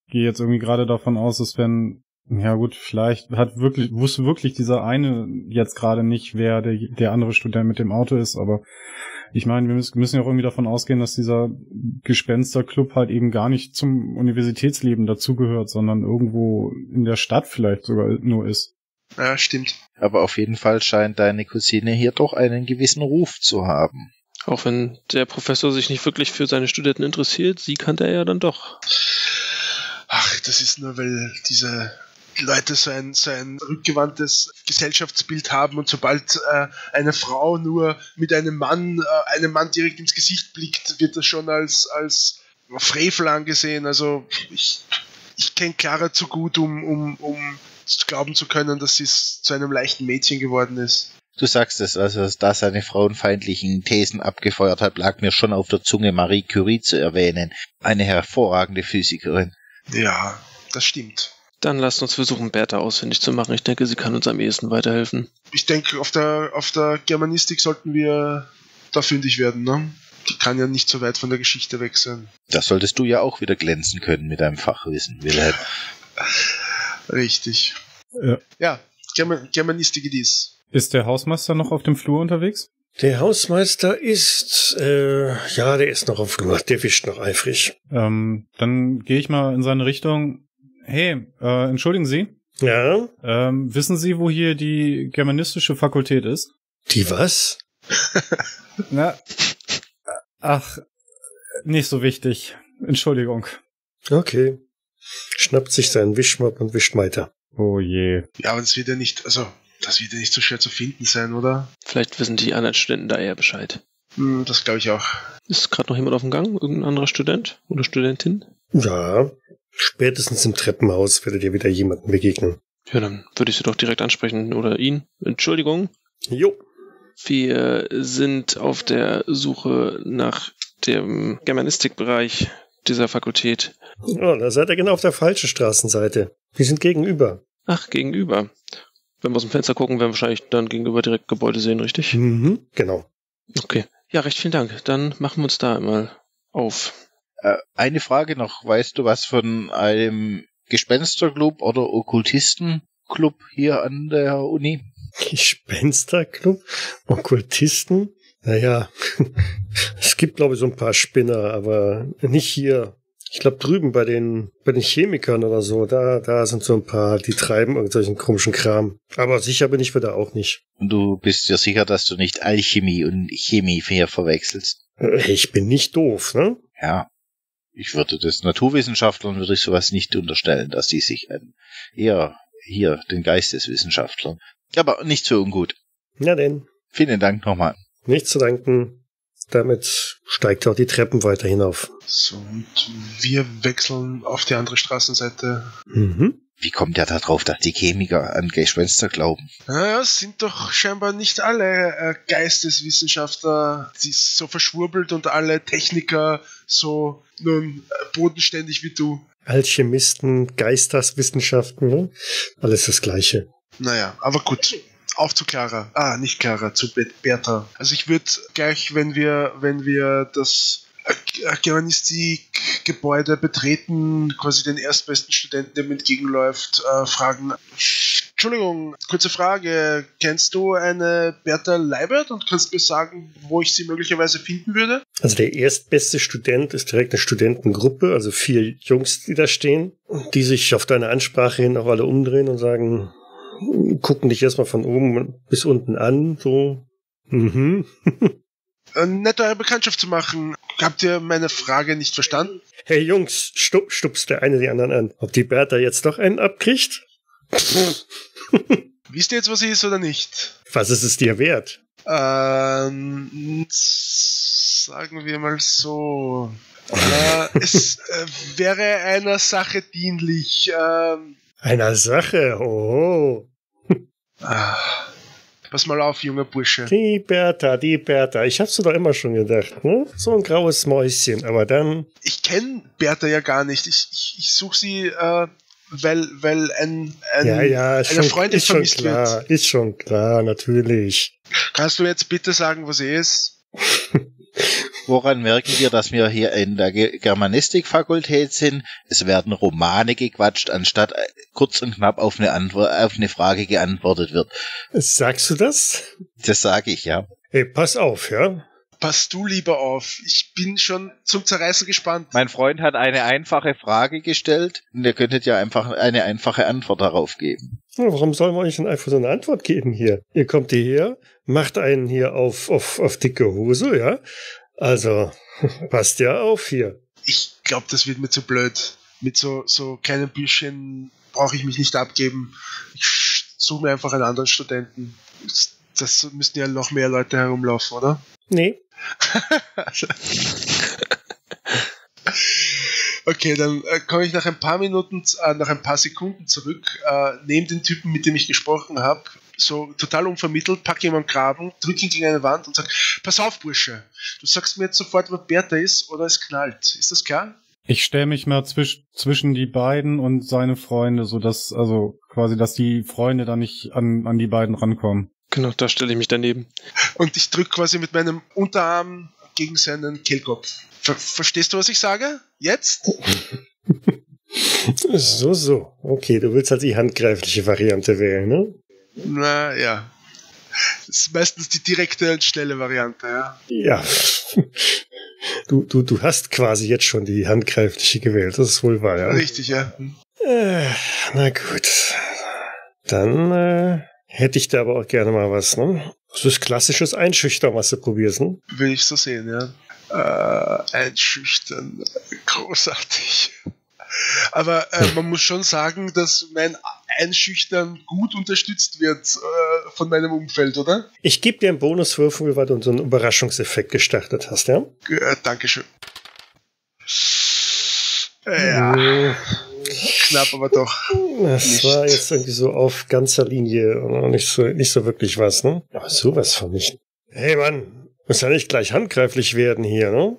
gehe jetzt irgendwie gerade davon aus, dass wenn... Ja gut, vielleicht hat wirklich wusste wirklich dieser eine jetzt gerade nicht, wer der, der andere Student mit dem Auto ist, aber ich meine, wir müssen ja auch irgendwie davon ausgehen, dass dieser Gespensterclub halt eben gar nicht zum Universitätsleben dazugehört, sondern irgendwo in der Stadt vielleicht sogar nur ist. Ja, stimmt. Aber auf jeden Fall scheint deine Cousine hier doch einen gewissen Ruf zu haben. Auch wenn der Professor sich nicht wirklich für seine Studenten interessiert, sie kannte er ja dann doch. Ach, das ist nur, weil diese... Leute so ein, so ein rückgewandtes Gesellschaftsbild haben und sobald äh, eine Frau nur mit einem Mann, äh, einem Mann direkt ins Gesicht blickt, wird das schon als, als Frevel angesehen. Also ich, ich kenne Clara zu gut, um, um, um zu glauben zu können, dass sie zu einem leichten Mädchen geworden ist. Du sagst es, also da seine frauenfeindlichen Thesen abgefeuert hat, lag mir schon auf der Zunge, Marie Curie zu erwähnen. Eine hervorragende Physikerin. Ja, das stimmt. Dann lasst uns versuchen, Bertha ausfindig zu machen. Ich denke, sie kann uns am ehesten weiterhelfen. Ich denke, auf der, auf der Germanistik sollten wir da fündig werden, ne? Die kann ja nicht so weit von der Geschichte weg sein. Das solltest du ja auch wieder glänzen können mit deinem Fachwissen, Wilhelm. Richtig. Ja, ja German Germanistik dies. Ist der Hausmeister noch auf dem Flur unterwegs? Der Hausmeister ist, äh, ja, der ist noch auf dem Flur. Der wischt noch eifrig. Ähm, dann gehe ich mal in seine Richtung. Hey, äh, entschuldigen Sie? Ja? Ähm, wissen Sie, wo hier die germanistische Fakultät ist? Die was? Na, ach, nicht so wichtig. Entschuldigung. Okay. Schnappt sich seinen Wischmopp und wischt weiter. Oh je. Ja, aber das wird ja nicht, also... Das wird ja nicht so schwer zu finden sein, oder? Vielleicht wissen die anderen Studenten da eher Bescheid. Hm, das glaube ich auch. Ist gerade noch jemand auf dem Gang? Irgendein anderer Student oder Studentin? Ja, spätestens im Treppenhaus werdet ihr wieder jemanden begegnen. Ja, dann würde ich sie doch direkt ansprechen oder ihn. Entschuldigung. Jo. Wir sind auf der Suche nach dem Germanistikbereich dieser Fakultät. Oh, da seid ihr genau auf der falschen Straßenseite. Wir sind gegenüber. Ach, gegenüber. Wenn wir aus dem Fenster gucken, werden wir wahrscheinlich dann gegenüber direkt Gebäude sehen, richtig? Mhm, genau. Okay. Ja, recht vielen Dank. Dann machen wir uns da einmal auf. Äh, eine Frage noch. Weißt du was von einem Gespensterclub oder Okkultistenclub hier an der Uni? Gespensterclub? Okkultisten? Naja, es gibt, glaube ich, so ein paar Spinner, aber nicht hier. Ich glaube, drüben bei den, bei den Chemikern oder so, da, da sind so ein paar, die treiben irgendwelchen komischen Kram. Aber sicher bin ich wieder auch nicht. Und du bist ja sicher, dass du nicht Alchemie und Chemie hier verwechselst? Ich bin nicht doof, ne? Ja. Ich würde das Naturwissenschaftlern, würde ich sowas nicht unterstellen, dass die sich eher hier den Geisteswissenschaftlern. Aber nicht so ungut. Na denn. Vielen Dank nochmal. Nichts zu danken. Damit steigt auch die Treppen weiter hinauf. So, und wir wechseln auf die andere Straßenseite. Mhm. Wie kommt der da drauf, dass die Chemiker an Gespenster glauben? Naja, es sind doch scheinbar nicht alle äh, Geisteswissenschaftler, die so verschwurbelt, und alle Techniker so nun äh, bodenständig wie du. Alchemisten, Geisteswissenschaften, ne? Alles das Gleiche. Naja, aber gut. Auf zu Clara. Ah, nicht Clara, zu Bertha. Also ich würde gleich, wenn wir, wenn wir das Germanistikgebäude betreten, quasi den erstbesten Studenten, der mir entgegenläuft, äh, fragen. Entschuldigung, kurze Frage. Kennst du eine Bertha Leibert und kannst mir sagen, wo ich sie möglicherweise finden würde? Also der erstbeste Student ist direkt eine Studentengruppe, also vier Jungs, die da stehen, die sich auf deine Ansprache hin auch alle umdrehen und sagen... Gucken dich erstmal von oben bis unten an, so. Mhm. Nett, eure Bekanntschaft zu machen. Habt ihr meine Frage nicht verstanden? Hey Jungs, stup, stupst der eine die anderen an. Ob die Bertha jetzt doch einen abkriegt? Wisst ihr jetzt, was sie ist oder nicht? Was ist es dir wert? Ähm, sagen wir mal so. äh, es äh, wäre einer Sache dienlich. Ähm, Einer Sache, oh. Ah, pass mal auf, junger Bursche. Die Bertha, die Bertha. Ich hab's dir doch immer schon gedacht, ne? So ein graues Mäuschen, aber dann... Ich kenne Bertha ja gar nicht. Ich, ich, ich suche sie, äh, weil, weil ein, ein, ja, ja, eine schon, Freundin ist vermisst schon klar, wird. Ist schon klar, natürlich. Kannst du jetzt bitte sagen, wo sie ist? Woran merken wir, dass wir hier in der Germanistikfakultät sind? Es werden Romane gequatscht, anstatt kurz und knapp auf eine, Antwort, auf eine Frage geantwortet wird. Sagst du das? Das sage ich, ja. Hey, pass auf, ja? Pass du lieber auf. Ich bin schon zum Zerreißen gespannt. Mein Freund hat eine einfache Frage gestellt und ihr könntet ja einfach eine einfache Antwort darauf geben. Warum sollen wir euch denn einfach so eine Antwort geben hier? Ihr kommt hierher, macht einen hier auf, auf, auf dicke Hose, ja? Also, passt ja auf hier. Ich glaube, das wird mir zu blöd. Mit so, so kleinen Büchchen brauche ich mich nicht abgeben. Ich suche mir einfach einen anderen Studenten. Das müssten ja noch mehr Leute herumlaufen, oder? Nee. Okay, dann äh, komme ich nach ein paar Minuten, äh, nach ein paar Sekunden zurück, äh, nehme den Typen, mit dem ich gesprochen habe, so total unvermittelt, packe ihn am Graben, drücke ihn gegen eine Wand und sage, pass auf, Bursche, du sagst mir jetzt sofort, wo Bertha ist oder es knallt. Ist das klar? Ich stelle mich mal zwisch, zwischen die beiden und seine Freunde, sodass, also quasi, dass die Freunde dann nicht an, an die beiden rankommen. Genau, da stelle ich mich daneben. Und ich drücke quasi mit meinem Unterarm gegen seinen Kehlkopf. Ver Verstehst du, was ich sage? Jetzt? So, so. Okay, du willst halt die handgreifliche Variante wählen, ne? Na ja. Das ist meistens die direkte und schnelle Variante, ja. Ja. Du, du, du hast quasi jetzt schon die handgreifliche gewählt, das ist wohl wahr, ja. Richtig, ja. Äh, na gut. Dann äh, hätte ich da aber auch gerne mal was, ne? Das ist klassisches Einschüchtern, was du probierst, ne? Will ich so sehen, ja. Äh, einschüchtern, großartig. Aber äh, man muss schon sagen, dass mein Einschüchtern gut unterstützt wird äh, von meinem Umfeld, oder? Ich gebe dir einen Bonuswürfel, weil du so einen Überraschungseffekt gestartet hast, ja? Äh, Dankeschön. Ja. Äh, knapp, aber doch. Das nicht. War jetzt irgendwie so auf ganzer Linie und nicht so, nicht so wirklich was, ne? Aber sowas von nicht. Hey Mann, muss ja nicht gleich handgreiflich werden hier, ne?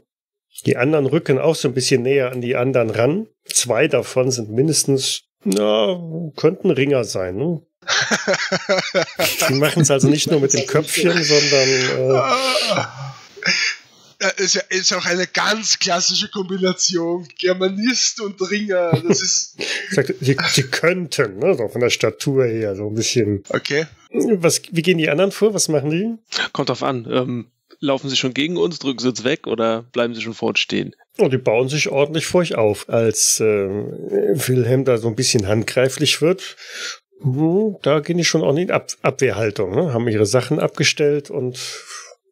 Die anderen rücken auch so ein bisschen näher an die anderen ran. Zwei davon sind mindestens, na, könnten Ringer sein, ne? Die machen es also nicht nur mit dem Köpfchen, sondern... Äh, ist ja ist auch eine ganz klassische Kombination. Germanist und Ringer, das ist... Sie, sie könnten, ne? So von der Statur her, so ein bisschen. Okay. Was, wie gehen die anderen vor? Was machen die? Kommt drauf an, ähm... Laufen sie schon gegen uns, drücken sie uns weg oder bleiben sie schon vor uns stehen? Und die bauen sich ordentlich vor euch auf. Als äh, Wilhelm da so ein bisschen handgreiflich wird, hm, da gehen die schon ordentlich in Ab Abwehrhaltung. Ne? Haben ihre Sachen abgestellt und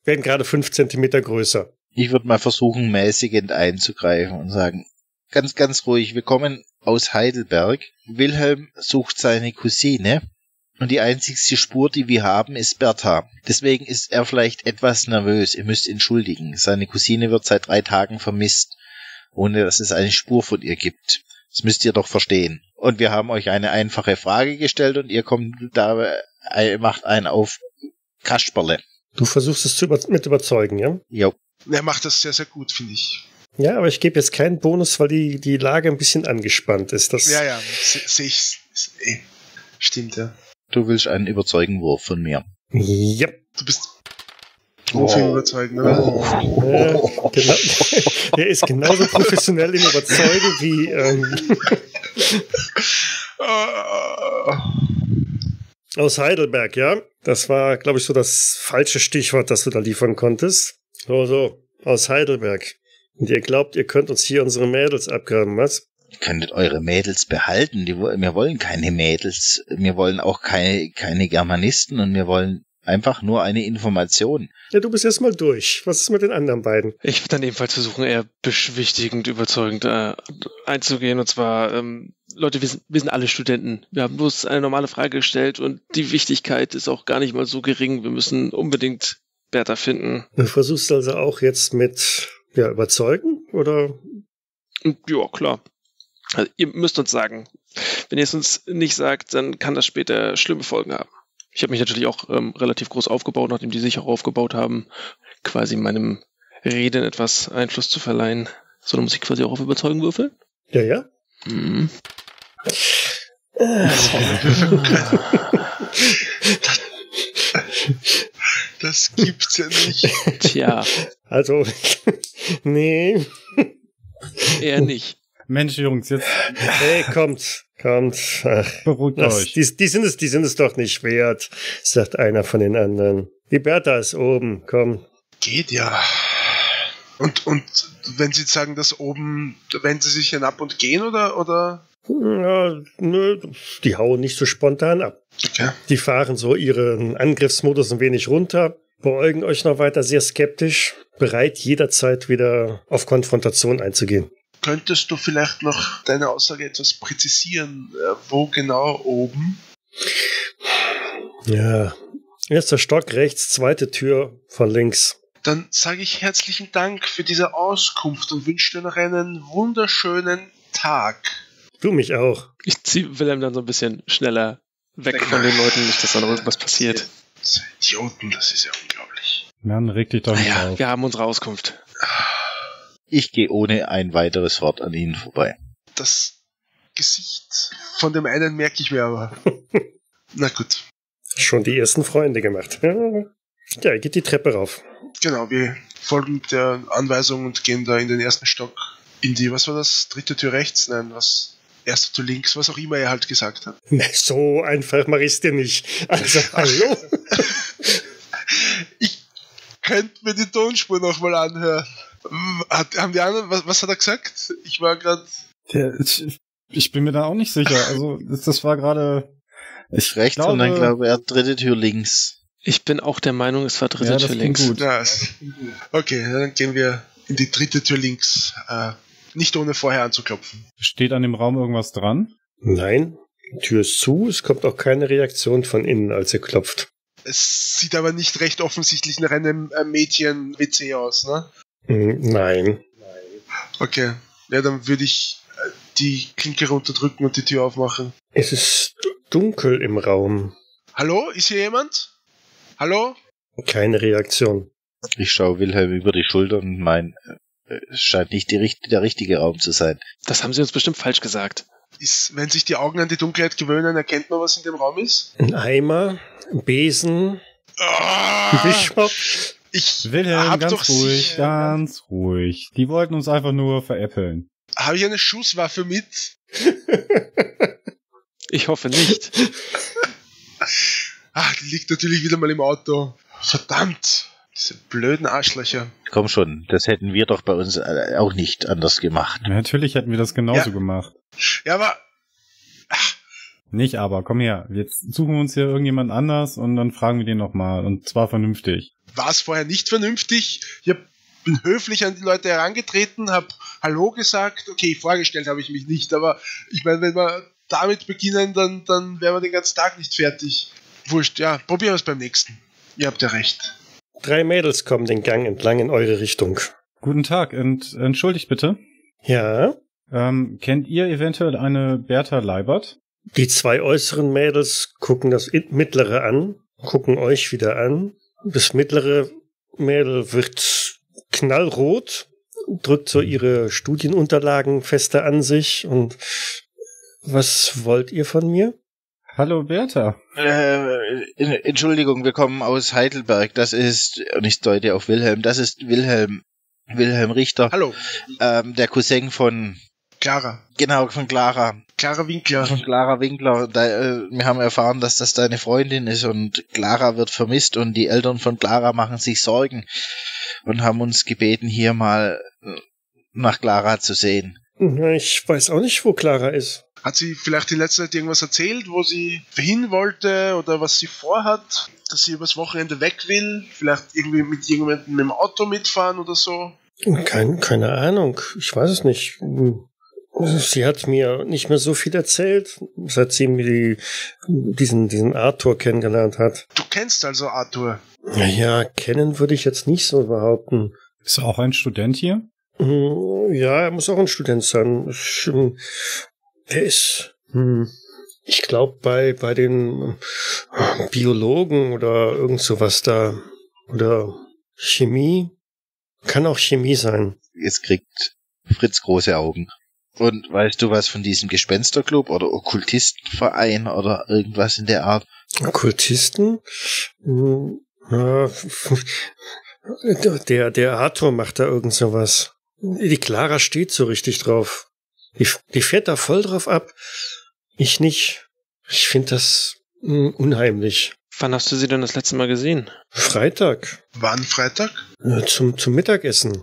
werden gerade fünf Zentimeter größer. Ich würde mal versuchen, mäßigend einzugreifen und sagen, ganz, ganz ruhig, wir kommen aus Heidelberg. Wilhelm sucht seine Cousine. Und die einzigste Spur, die wir haben, ist Bertha. Deswegen ist er vielleicht etwas nervös. Ihr müsst entschuldigen. Seine Cousine wird seit drei Tagen vermisst, ohne dass es eine Spur von ihr gibt. Das müsst ihr doch verstehen. Und wir haben euch eine einfache Frage gestellt und ihr kommt da, macht einen auf Kasperle. Du versuchst es zu über mit überzeugen, ja? Ja. Er macht das sehr, sehr gut, finde ich. Ja, aber ich gebe jetzt keinen Bonus, weil die, die Lage ein bisschen angespannt ist. Das ja, ja, sehe ich. Stimmt, ja. Du willst einen Überzeugenwurf von mir. Ja. Du bist... Wurf im Überzeugen, ne? Oh. Äh, genau, er ist genauso professionell im Überzeugen wie... Ähm, aus Heidelberg, ja? Das war, glaube ich, so das falsche Stichwort, das du da liefern konntest. So, so. Aus Heidelberg. Und ihr glaubt, ihr könnt uns hier unsere Mädels abgraben, was? Ihr könntet eure Mädels behalten. Die, wir wollen keine Mädels. Wir wollen auch keine, keine Germanisten und wir wollen einfach nur eine Information. Ja, du bist erstmal durch. Was ist mit den anderen beiden? Ich würde dann ebenfalls versuchen, eher beschwichtigend, überzeugend äh, einzugehen. Und zwar, ähm, Leute, wir sind, wir sind alle Studenten. Wir haben bloß eine normale Frage gestellt und die Wichtigkeit ist auch gar nicht mal so gering. Wir müssen unbedingt Bertha finden. Du versuchst also auch jetzt mit ja, überzeugen, oder? Ja, klar. Also ihr müsst uns sagen, wenn ihr es uns nicht sagt, dann kann das später schlimme Folgen haben. Ich habe mich natürlich auch ähm, relativ groß aufgebaut, nachdem die sich auch aufgebaut haben, quasi meinem Reden etwas Einfluss zu verleihen. So, dann muss ich quasi auch auf Überzeugen würfeln? Ja, ja. Mhm. Das gibt's ja nicht. Tja. Also, nee. Eher nicht. Mensch, Jungs, jetzt... Hey, kommt, kommt. Ach, beruhigt das, euch. Die, die, sind es, die sind es doch nicht wert, sagt einer von den anderen. Die Bertha ist oben, komm. Geht ja. Und, und wenn sie sagen, dass oben, wenden sie sich dann ab und gehen, oder? oder? Ja, nö, die hauen nicht so spontan ab. Okay. Die fahren so ihren Angriffsmodus ein wenig runter, beäugen euch noch weiter sehr skeptisch, bereit jederzeit wieder auf Konfrontation einzugehen. Könntest du vielleicht noch deine Aussage etwas präzisieren? Wo genau oben? Ja, erster Stock rechts, zweite Tür von links. Dann sage ich herzlichen Dank für diese Auskunft und wünsche dir noch einen wunderschönen Tag. Du mich auch. Ich ziehe Wilhelm dann so ein bisschen schneller weg Denk von den Leuten, nicht, dass da noch irgendwas passiert. Das Idioten, das ist ja unglaublich. Mann, reg dich doch nicht naja, auf. Wir haben unsere Auskunft. Ich gehe ohne ein weiteres Wort an Ihnen vorbei. Das Gesicht von dem einen merke ich mir aber. Na gut. Schon die ersten Freunde gemacht. Ja, geht die Treppe rauf. Genau, wir folgen der Anweisung und gehen da in den ersten Stock in die, was war das? Dritte Tür rechts? Nein, was? Erste Tür links, was auch immer er halt gesagt hat. Na, so einfach mache ich es dir nicht. Also, hallo? Ich könnte mir die Tonspur nochmal anhören. Hat, haben die anderen, was, was hat er gesagt? Ich war gerade... Ja, ich, ich bin mir da auch nicht sicher. Also, das war gerade... Ich rechts glaube, und dann glaube er dritte Tür links. Ich bin auch der Meinung, es war dritte ja, Tür links. Gut. Ja, das, okay, dann gehen wir in die dritte Tür links. Äh, nicht ohne vorher anzuklopfen. Steht an dem Raum irgendwas dran? Nein, die Tür ist zu. Es kommt auch keine Reaktion von innen, als er klopft. Es sieht aber nicht recht offensichtlich nach einem Mädchen-W C aus, ne? Nein. Okay, ja, dann würde ich die Klinke runterdrücken und die Tür aufmachen. Es ist dunkel im Raum. Hallo, ist hier jemand? Hallo? Keine Reaktion. Ich schaue Wilhelm über die Schulter und mein, es scheint nicht die, der richtige Raum zu sein. Das haben Sie uns bestimmt falsch gesagt. Ist, wenn sich die Augen an die Dunkelheit gewöhnen, erkennt man, was in dem Raum ist? Ein Eimer, ein Besen, ein Wischmopp. Ich Wilhelm, ganz doch ruhig, ganz ruhig. Die wollten uns einfach nur veräppeln. Habe ich eine Schusswaffe mit? Ich hoffe nicht. Ach, die liegt natürlich wieder mal im Auto. Verdammt, diese blöden Arschlöcher. Komm schon, das hätten wir doch bei uns auch nicht anders gemacht. Ja, natürlich hätten wir das genauso ja. gemacht. Ja, aber... Ach. Nicht aber, komm her. Jetzt suchen wir uns hier irgendjemand anders und dann fragen wir den nochmal. Und zwar vernünftig. War es vorher nicht vernünftig? Ich hab, bin höflich an die Leute herangetreten, habe Hallo gesagt. Okay, vorgestellt habe ich mich nicht, aber ich meine, wenn wir damit beginnen, dann, dann wären wir den ganzen Tag nicht fertig. Wurscht, ja, probieren wir es beim nächsten. Ihr habt ja recht. Drei Mädels kommen den Gang entlang in eure Richtung. Guten Tag, Ent, entschuldigt bitte. Ja? Ähm, kennt ihr eventuell eine Bertha Leibert? Die zwei äußeren Mädels gucken das mittlere an, gucken euch wieder an. Das mittlere Mädel wird knallrot, drückt so ihre Studienunterlagen fester an sich und was wollt ihr von mir? Hallo Bertha. Äh, Entschuldigung, wir kommen aus Heidelberg. Das ist, und ich deute auf Wilhelm, das ist Wilhelm, Wilhelm Richter. Hallo. Ähm, der Cousin von... Clara. Genau, von Clara. Clara Winkler. Von Clara Winkler. Da, äh, wir haben erfahren, dass das deine Freundin ist und Clara wird vermisst und die Eltern von Clara machen sich Sorgen und haben uns gebeten, hier mal nach Clara zu sehen. Ich weiß auch nicht, wo Clara ist. Hat sie vielleicht in letzter Zeit irgendwas erzählt, wo sie hin wollte oder was sie vorhat, dass sie übers Wochenende weg will? Vielleicht irgendwie mit jemandem mit dem Auto mitfahren oder so? Keine, keine Ahnung. Ich weiß es nicht. Sie hat mir nicht mehr so viel erzählt, seit sie mir die, diesen, diesen Arthur kennengelernt hat. Du kennst also Arthur? Ja, kennen würde ich jetzt nicht so behaupten. Ist er auch ein Student hier? Ja, er muss auch ein Student sein. Er ist, ich glaube, bei, bei den Biologen oder irgend sowas da. Oder Chemie. Kann auch Chemie sein. Jetzt kriegt Fritz große Augen. Und weißt du was von diesem Gespensterclub oder Okkultistenverein oder irgendwas in der Art? Okkultisten? Der, der Arthur macht da irgend sowas. Die Clara steht so richtig drauf. Die, die fährt da voll drauf ab. Ich nicht. Ich finde das mh, unheimlich. Wann hast du sie denn das letzte Mal gesehen? Freitag. Wann Freitag? Zum, zum Mittagessen.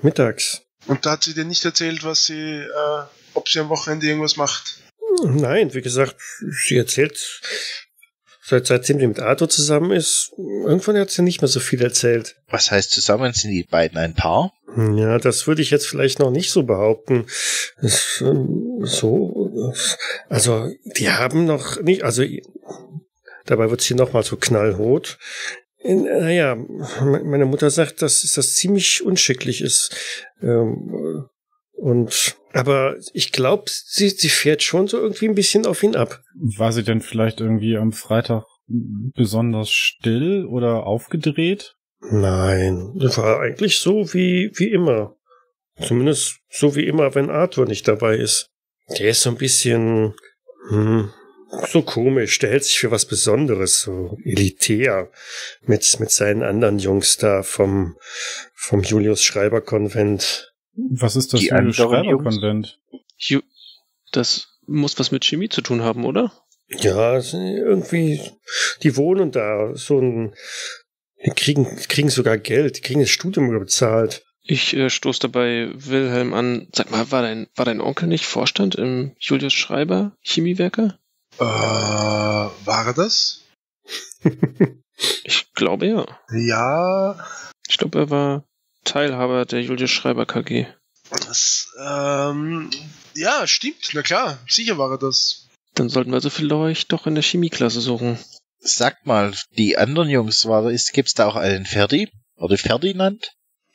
Mittags. Und da hat sie dir nicht erzählt, was sie, äh, ob sie am Wochenende irgendwas macht? Nein, wie gesagt, sie erzählt, seit, seitdem sie mit Arthur zusammen ist, irgendwann hat sie nicht mehr so viel erzählt. Was heißt zusammen? Sind die beiden ein Paar? Ja, das würde ich jetzt vielleicht noch nicht so behaupten. Das, so, also, die haben noch nicht, also, dabei wird sie nochmal so knallrot. Naja, meine Mutter sagt, dass das ziemlich unschicklich ist. Ähm, und aber ich glaube, sie, sie fährt schon so irgendwie ein bisschen auf ihn ab. War sie denn vielleicht irgendwie am Freitag besonders still oder aufgedreht? Nein, das war eigentlich so wie, wie immer. Zumindest so wie immer, wenn Arthur nicht dabei ist. Der ist so ein bisschen hm, so komisch. Der hält sich für was Besonderes, so elitär mit, mit seinen anderen Jungs da vom, vom Julius Schreiber Konvent. Was ist das Julius Schreiber Konvent? Das muss was mit Chemie zu tun haben, oder? Ja, irgendwie, die wohnen da. So ein, die kriegen, kriegen sogar Geld, die kriegen das Studium bezahlt. Ich äh, stoß dabei Wilhelm an. Sag mal, war dein, war dein Onkel nicht Vorstand im Julius Schreiber Chemiewerke? Äh, war er das? Ich glaube ja. Ja. Ich glaube, er war Teilhaber der Julius Schreiber K G. Das, ähm, ja, stimmt. Na klar, sicher war er das. Dann sollten wir also vielleicht doch in der Chemieklasse suchen. Sag mal, die anderen Jungs, war, ist, gibt's da auch einen Ferdi? Oder Ferdinand?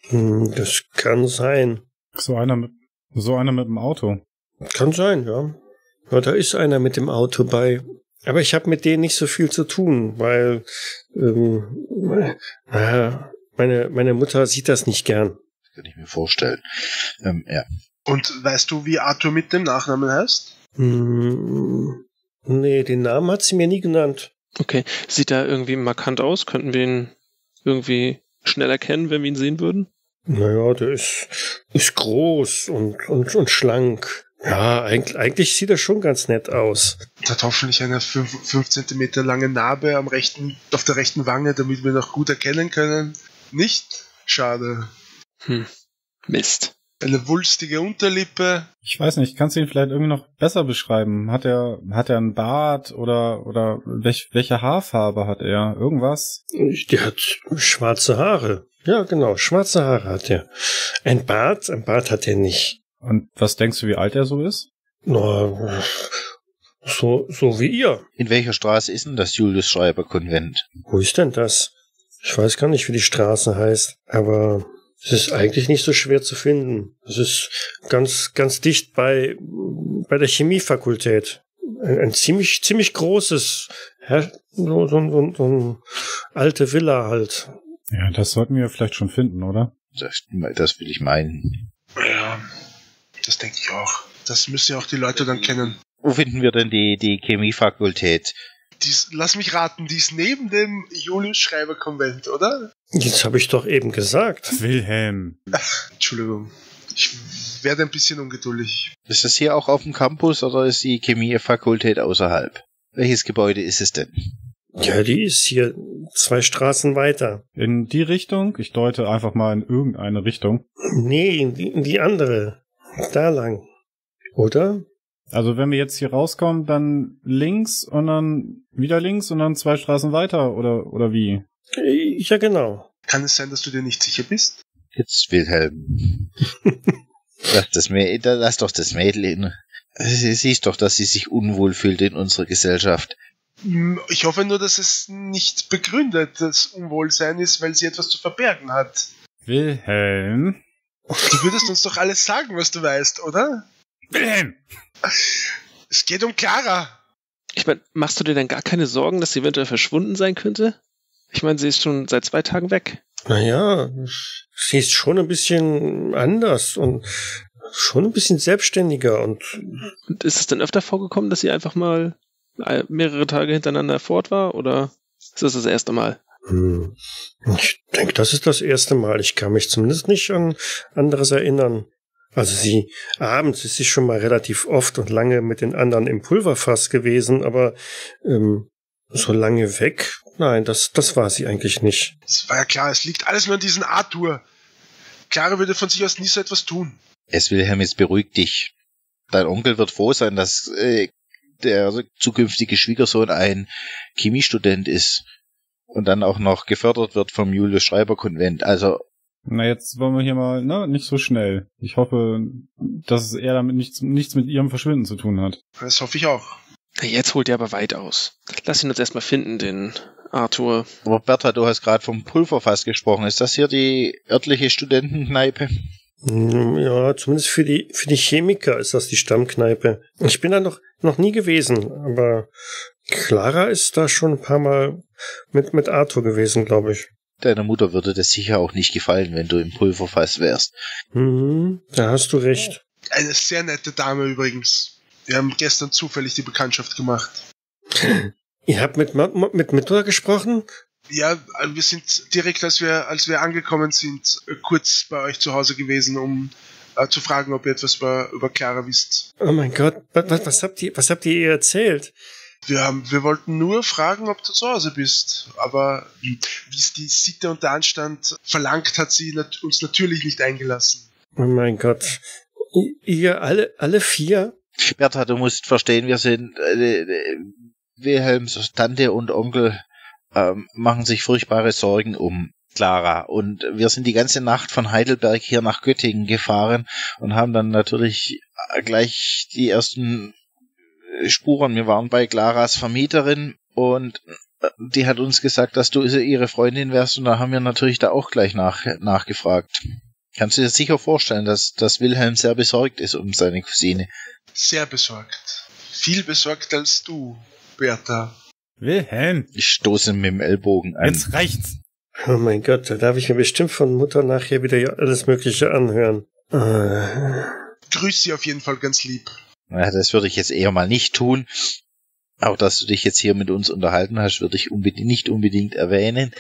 Das kann sein. So einer mit, so einer mit dem Auto. Kann sein, ja. Ja, da ist einer mit dem Auto bei. Aber ich habe mit denen nicht so viel zu tun, weil ähm, naja, meine, meine Mutter sieht das nicht gern. Das kann ich mir vorstellen. Ähm, ja. Und weißt du, wie Arthur mit dem Nachnamen heißt? Hm, nee, den Namen hat sie mir nie genannt. Okay. Sieht er irgendwie markant aus? Könnten wir ihn irgendwie schnell erkennen, wenn wir ihn sehen würden? Naja, der ist, ist groß und, und, und schlank. Ja, eigentlich, eigentlich sieht er schon ganz nett aus. Hat hoffentlich eine fünf Zentimeter lange Narbe am rechten, auf der rechten Wange, damit wir noch gut erkennen können. Nicht? Schade. Hm. Mist. Eine wulstige Unterlippe. Ich weiß nicht, kannst du ihn vielleicht irgendwie noch besser beschreiben? Hat er, hat er einen Bart oder, oder welch, welche Haarfarbe hat er? Irgendwas? Der hat schwarze Haare. Ja, genau, schwarze Haare hat er. Ein Bart, ein Bart hat er nicht. Und was denkst du, wie alt er so ist? Na, so, so wie ihr. In welcher Straße ist denn das Julius Schreiber Konvent? Wo ist denn das? Ich weiß gar nicht, wie die Straße heißt, aber es ist eigentlich nicht so schwer zu finden. Es ist ganz, ganz dicht bei, bei der Chemiefakultät. Ein, ein ziemlich, ziemlich großes, so, so, so, so eine alte Villa halt. Ja, das sollten wir vielleicht schon finden, oder? Das, das will ich meinen. Ja, das denke ich auch. Das müssen ja auch die Leute dann kennen. Wo finden wir denn die, die Chemiefakultät? Dies, lass mich raten, die ist neben dem Julius Schreiber Konvent, oder? Jetzt habe ich doch eben gesagt. Wilhelm. Ach, Entschuldigung. Ich werde ein bisschen ungeduldig. Ist das hier auch auf dem Campus oder ist die Chemiefakultät außerhalb? Welches Gebäude ist es denn? Ja, die ist hier zwei Straßen weiter. In die Richtung? Ich deute einfach mal in irgendeine Richtung. Nee, in die, in die andere. Da lang. Oder? Also wenn wir jetzt hier rauskommen, dann links und dann wieder links und dann zwei Straßen weiter, oder, oder wie? Ja, genau. Kann es sein, dass du dir nicht sicher bist? Jetzt, Wilhelm. lass, das Mädel, lass doch das Mädel in. Sie siehst doch, dass sie sich unwohl fühlt in unserer Gesellschaft. Ich hoffe nur, dass es nicht begründet, dass Unwohlsein ist, weil sie etwas zu verbergen hat. Wilhelm? Du würdest uns doch alles sagen, was du weißt, oder? Wilhelm! Es geht um Clara. Ich meine, machst du dir dann gar keine Sorgen, dass sie eventuell verschwunden sein könnte? Ich meine, sie ist schon seit zwei Tagen weg. Naja, sie ist schon ein bisschen anders und schon ein bisschen selbstständiger. Und, und ist es denn öfter vorgekommen, dass sie einfach mal mehrere Tage hintereinander fort war? Oder ist das das erste Mal? Hm. Ich denke, das ist das erste Mal. Ich kann mich zumindest nicht an anderes erinnern. Also sie, abends ist sie schon mal relativ oft und lange mit den anderen im Pulverfass gewesen, aber ähm, so lange weg, nein, das, das war sie eigentlich nicht. Es war ja klar, es liegt alles nur an diesem Arthur. Clara würde von sich aus nie so etwas tun. Es, Wilhelm, jetzt beruhig dich. Dein Onkel wird froh sein, dass äh, der zukünftige Schwiegersohn ein Chemiestudent ist und dann auch noch gefördert wird vom Julius Schreiber Konvent, also... Na, jetzt wollen wir hier mal, na, nicht so schnell. Ich hoffe, dass es eher damit nichts, nichts mit ihrem Verschwinden zu tun hat. Das hoffe ich auch. Jetzt holt ihr aber weit aus. Lass ihn uns erstmal finden, den Arthur. Aber Bertha, du hast gerade vom Pulverfass gesprochen. Ist das hier die örtliche Studentenkneipe? Ja, zumindest für die, für die Chemiker ist das die Stammkneipe. Ich bin da noch, noch nie gewesen, aber Clara ist da schon ein paar Mal mit, mit Arthur gewesen, glaube ich. Deiner Mutter würde das sicher auch nicht gefallen, wenn du im Pulverfass wärst. Mhm, da hast du recht. Eine sehr nette Dame übrigens. Wir haben gestern zufällig die Bekanntschaft gemacht. Ihr habt mit, mit Mutter gesprochen? Ja, wir sind direkt, als wir, als wir angekommen sind, kurz bei euch zu Hause gewesen, um äh, zu fragen, ob ihr etwas über, über Clara wisst. Oh mein Gott, was, was, habt ihr, was habt ihr ihr erzählt? Wir, haben, wir wollten nur fragen, ob du zu Hause bist, aber wie es die Sitte und der Anstand verlangt, hat sie nat- uns natürlich nicht eingelassen. Oh mein Gott, ihr alle, alle vier? Bertha, du musst verstehen, wir sind äh, äh, Wilhelms Tante und Onkel. Ähm, machen sich furchtbare Sorgen um Clara. Und wir sind die ganze Nacht von Heidelberg hier nach Göttingen gefahren und haben dann natürlich gleich die ersten Spuren. Wir waren bei Claras Vermieterin und die hat uns gesagt, dass du ihre Freundin wärst, und da haben wir natürlich da auch gleich nach, nachgefragt. Kannst du dir sicher vorstellen, dass, dass Wilhelm sehr besorgt ist um seine Cousine? Sehr besorgt. Viel besorgter als du, Bertha. Wilhelm! Ich stoße mit dem Ellbogen an. Jetzt reicht's! Oh mein Gott, da darf ich mir bestimmt von Mutter nachher wieder alles Mögliche anhören. Ah. Grüß sie auf jeden Fall ganz lieb. Na, das würde ich jetzt eher mal nicht tun. Auch dass du dich jetzt hier mit uns unterhalten hast, würde ich unbe- nicht unbedingt erwähnen.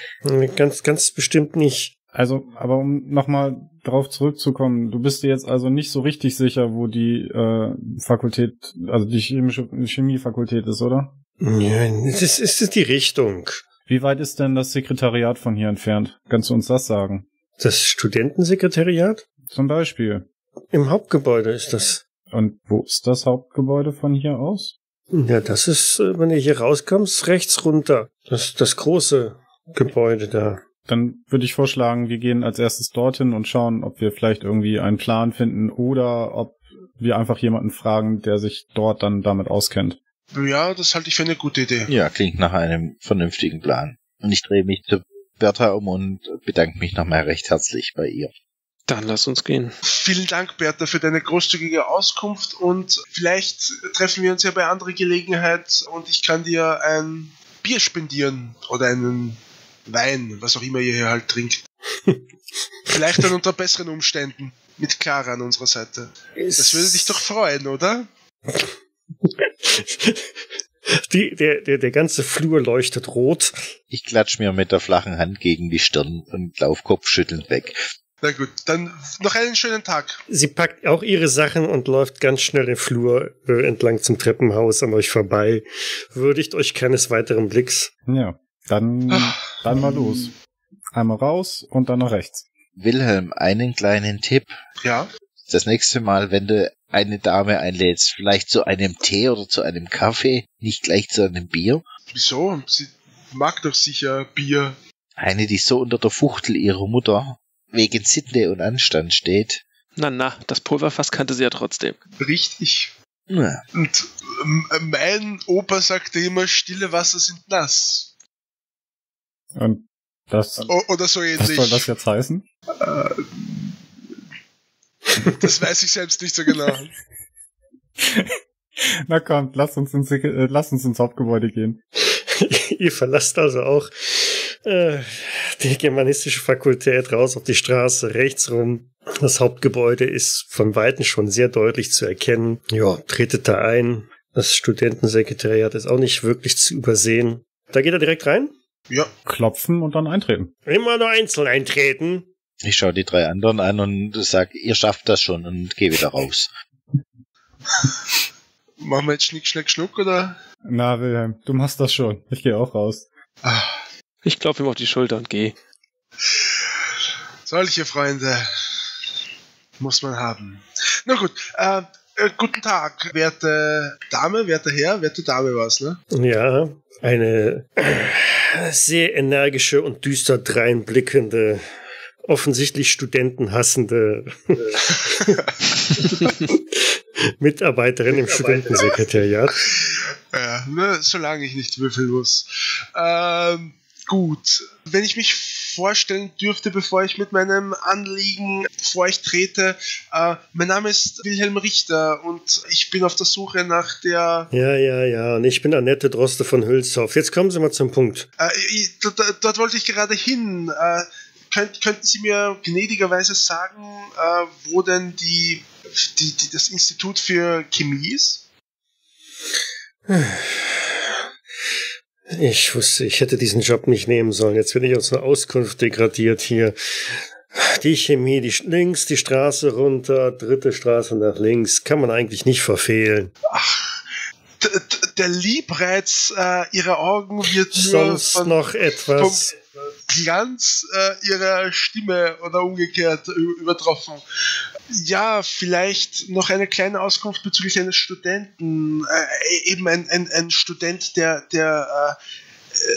Ganz, ganz bestimmt nicht. Also, aber um nochmal drauf zurückzukommen, du bist dir jetzt also nicht so richtig sicher, wo die äh, Fakultät, also die chemische Chemiefakultät ist, oder? Ja, das ist die Richtung. Wie weit ist denn das Sekretariat von hier entfernt? Kannst du uns das sagen? Das Studentensekretariat? Zum Beispiel. Im Hauptgebäude ist das. Und wo ist das Hauptgebäude von hier aus? Ja, das ist, wenn du hier rauskommst, rechts runter. Das das große Gebäude da. Dann würde ich vorschlagen, wir gehen als erstes dorthin und schauen, ob wir vielleicht irgendwie einen Plan finden oder ob wir einfach jemanden fragen, der sich dort dann damit auskennt. Ja, das halte ich für eine gute Idee. Ja, klingt nach einem vernünftigen Plan. Und ich drehe mich zu Bertha um und bedanke mich nochmal recht herzlich bei ihr. Dann lass uns gehen. Vielen Dank, Bertha, für deine großzügige Auskunft, und vielleicht treffen wir uns ja bei anderer Gelegenheit und ich kann dir ein Bier spendieren oder einen Wein, was auch immer ihr hier halt trinkt. Vielleicht dann unter besseren Umständen mit Clara an unserer Seite. Das würde dich doch freuen, oder? Die, der, der, der ganze Flur leuchtet rot. Ich klatsch mir mit der flachen Hand gegen die Stirn und lauf kopfschüttelnd weg. Na gut, dann noch einen schönen Tag. Sie packt auch ihre Sachen und läuft ganz schnell den Flur entlang zum Treppenhaus an euch vorbei. Würdigt euch keines weiteren Blicks. Ja, dann, dann mal los. Einmal raus und dann nach rechts. Wilhelm, einen kleinen Tipp. Ja? Das nächste Mal, wenn du eine Dame einlädst, vielleicht zu einem Tee oder zu einem Kaffee, nicht gleich zu einem Bier. Wieso? Sie mag doch sicher Bier. Eine, die so unter der Fuchtel ihrer Mutter wegen Sitte und Anstand steht. Na na, das Pulverfass kannte sie ja trotzdem. Richtig. Ja. Und mein Opa sagte immer, stille Wasser sind nass. Und das... O- oder so ähnlich. Was soll das jetzt heißen? Äh... Das weiß ich selbst nicht so genau. Na komm, lass uns ins, äh, lass uns ins Hauptgebäude gehen. Ihr verlasst also auch äh, die germanistische Fakultät raus auf die Straße, rechts rum. Das Hauptgebäude ist von Weitem schon sehr deutlich zu erkennen. Ja, tretet da ein. Das Studentensekretariat ist auch nicht wirklich zu übersehen. Da geht er direkt rein? Ja. Klopfen und dann eintreten. Immer nur einzeln eintreten. Ich schaue die drei anderen an und sage, ihr schafft das schon, und gehe wieder raus. Machen wir jetzt Schnick, Schnack, Schnuck, oder? Na, Wilhelm, du machst das schon. Ich gehe auch raus. Ich klopfe ihm auf die Schulter und gehe. Solche Freunde muss man haben. Na gut, äh, äh, guten Tag, werte Dame, werte Herr, werte Dame war's, ne? Ja, eine sehr energische und düster dreinblickende... offensichtlich studentenhassende Mitarbeiterin im Studentensekretariat. Ja, ne, solange ich nicht würfeln muss. Ähm, gut, wenn ich mich vorstellen dürfte, bevor ich mit meinem Anliegen vor euch trete. Äh, mein Name ist Wilhelm Richter und ich bin auf der Suche nach der... Ja, ja, ja, und ich bin Annette Droste von Hülshoff. Jetzt kommen Sie mal zum Punkt. Äh, ich, dort wollte ich gerade hin. Äh, könnt, könnten Sie mir gnädigerweise sagen, äh, wo denn die, die, die, das Institut für Chemie ist? Ich wusste, ich hätte diesen Job nicht nehmen sollen. Jetzt werde ich aus einer Auskunft degradiert hier. Die Chemie, die links, die Straße runter, dritte Straße nach links, kann man eigentlich nicht verfehlen. Ach, der Liebreiz äh, ihrer Augen wird sonst nur von, noch etwas vom Glanz äh, ihrer Stimme oder umgekehrt übertroffen. Ja, vielleicht noch eine kleine Auskunft bezüglich eines Studenten. Äh, eben ein, ein, ein Student, der, der,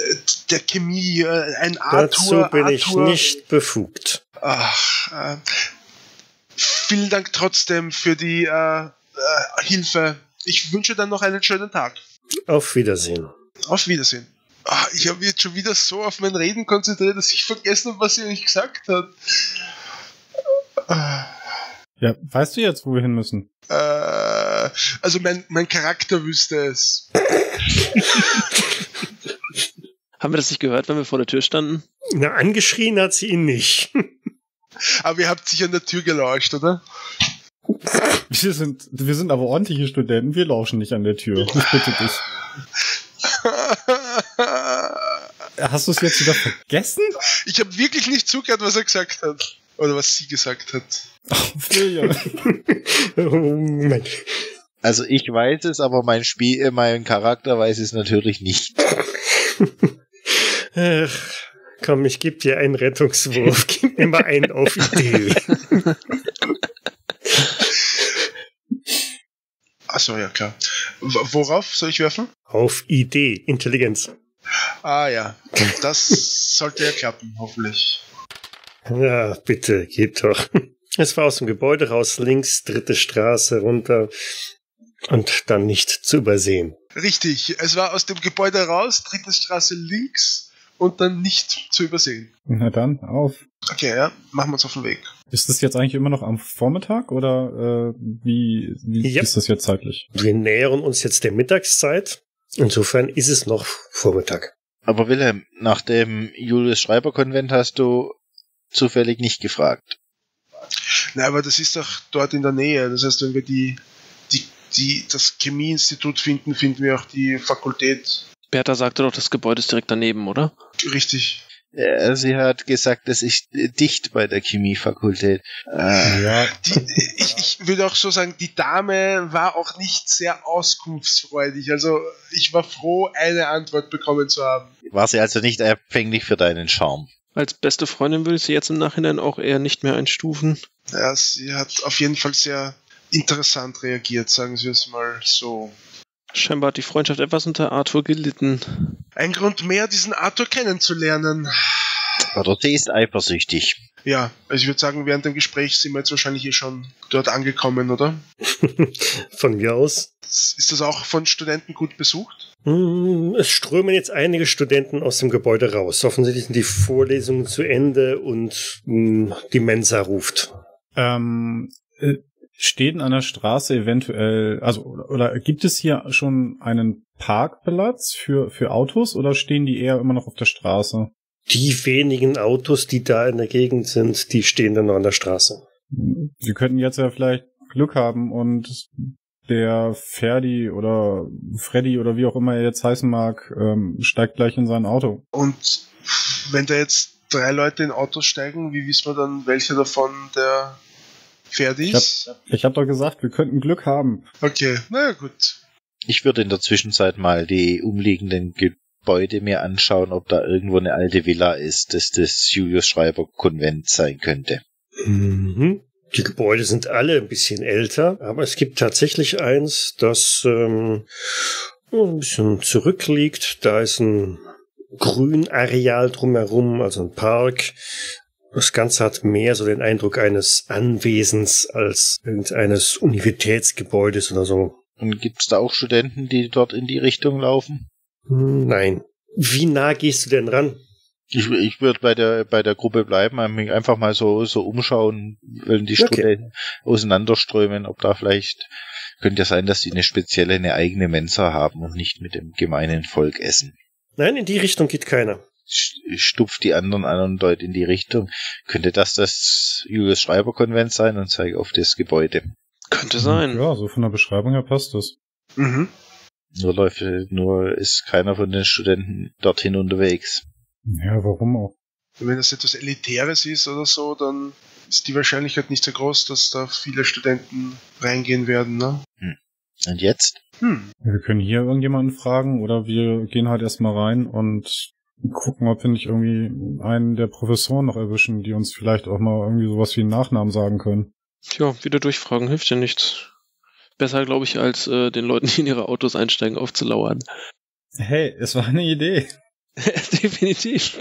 äh, der Chemie, äh, ein Arthur. Dazu bin Arthur. ich nicht befugt. Ach, äh, vielen Dank trotzdem für die äh, äh, Hilfe. Ich wünsche dann noch einen schönen Tag. Auf Wiedersehen. Auf Wiedersehen. Ach, ich habe jetzt schon wieder so auf mein Reden konzentriert, dass ich vergessen habe, was ihr nicht gesagt habt. Äh. Ja, weißt du jetzt, wo wir hin müssen? Äh, also mein, mein Charakter wüsste es. Haben wir das nicht gehört, wenn wir vor der Tür standen? Na, angeschrien hat sie ihn nicht. Aber ihr habt sich an der Tür gelauscht, oder? Wir sind, wir sind aber ordentliche Studenten, wir lauschen nicht an der Tür. Ich bitte dich. Hast du es jetzt wieder vergessen? Ich habe wirklich nicht zugehört, was er gesagt hat. Oder was sie gesagt hat. Also ich weiß es, aber mein Spiel, mein Charakter weiß es natürlich nicht. Ach, komm, ich gebe dir einen Rettungswurf. Gib mir mal einen auf Idee. Achso, ja klar. Worauf soll ich werfen? Auf Idee, Intelligenz. Ah ja, das sollte ja klappen, hoffentlich. Ja, bitte, geht doch. Es war aus dem Gebäude raus, links, dritte Straße runter und dann nicht zu übersehen. Richtig, es war aus dem Gebäude raus, dritte Straße links und dann nicht zu übersehen. Na dann, auf. Okay, ja, machen wir uns auf den Weg. Ist das jetzt eigentlich immer noch am Vormittag oder äh, wie, wie ja. ist das jetzt zeitlich? Wir nähern uns jetzt der Mittagszeit, insofern ist es noch Vormittag. Aber Wilhelm, nach dem Julius Schreiber Konvent hast du zufällig nicht gefragt. Na, aber das ist doch dort in der Nähe. Das heißt, wenn wir die, die, die, das Chemieinstitut finden, finden wir auch die Fakultät. Bertha sagte doch, das Gebäude ist direkt daneben, oder? Richtig. Ja, sie hat gesagt, das ist dicht bei der Chemiefakultät. Äh, ja. die, ich, ich würde auch so sagen, die Dame war auch nicht sehr auskunftsfreudig. Also ich war froh, eine Antwort bekommen zu haben. War sie also nicht empfänglich für deinen Charme? Als beste Freundin würde ich sie jetzt im Nachhinein auch eher nicht mehr einstufen. Ja, sie hat auf jeden Fall sehr interessant reagiert, sagen Sie es mal so. Scheinbar hat die Freundschaft etwas unter Arthur gelitten. Ein Grund mehr, diesen Arthur kennenzulernen. Oder sie ist eifersüchtig. Ja, also ich würde sagen, während dem Gespräch sind wir jetzt wahrscheinlich hier schon dort angekommen, oder? Von mir aus. Ist das auch von Studenten gut besucht? Es strömen jetzt einige Studenten aus dem Gebäude raus. Offensichtlich sind die Vorlesungen zu Ende und mh, die Mensa ruft. Ähm, stehen an der Straße eventuell, also oder gibt es hier schon einen Parkplatz für, für Autos oder stehen die eher immer noch auf der Straße? Die wenigen Autos, die da in der Gegend sind, die stehen dann noch an der Straße. Sie könnten jetzt ja vielleicht Glück haben und der Ferdi oder Freddy oder wie auch immer er jetzt heißen mag, ähm, steigt gleich in sein Auto. Und wenn da jetzt drei Leute in Autos steigen, wie wissen wir dann, welcher davon der Ferdi ist? Ich hab, ich hab doch gesagt, wir könnten Glück haben. Okay, naja gut. Ich würde in der Zwischenzeit mal die umliegenden Gebäude mir anschauen, ob da irgendwo eine alte Villa ist, dass das Julius Schreiber Konvent sein könnte. Mhm. Die Gebäude sind alle ein bisschen älter, aber es gibt tatsächlich eins, das ähm, ein bisschen zurückliegt. Da ist ein Grünareal drumherum, also ein Park. Das Ganze hat mehr so den Eindruck eines Anwesens als irgendeines Universitätsgebäudes oder so. Und gibt es da auch Studenten, die dort in die Richtung laufen? Nein. Wie nah gehst du denn ran? Ich, ich würde bei der bei der Gruppe bleiben, einfach mal so so umschauen, wenn die okay. Studenten auseinanderströmen, ob da vielleicht, könnte ja sein, dass die eine spezielle, eine eigene Mensa haben und nicht mit dem gemeinen Volk essen. Nein, in die Richtung geht keiner. Stupft die anderen an und deutet in die Richtung. Könnte das das Julius Schreiber Konvent sein und zeige auf das Gebäude. Könnte sein. Ja, so von der Beschreibung her passt das. Mhm. Nur läuft, nur ist keiner von den Studenten dorthin unterwegs. Ja, warum auch? Wenn das etwas Elitäres ist oder so, dann ist die Wahrscheinlichkeit nicht so groß, dass da viele Studenten reingehen werden, ne? Hm. Und jetzt? Hm. Wir können hier irgendjemanden fragen oder wir gehen halt erstmal rein und gucken, ob wir nicht irgendwie einen der Professoren noch erwischen, die uns vielleicht auch mal irgendwie sowas wie einen Nachnamen sagen können. Tja, wieder durchfragen hilft ja nichts. Besser, glaube ich, als äh, den Leuten, die in ihre Autos einsteigen, aufzulauern. Hey, es war eine Idee. Definitiv.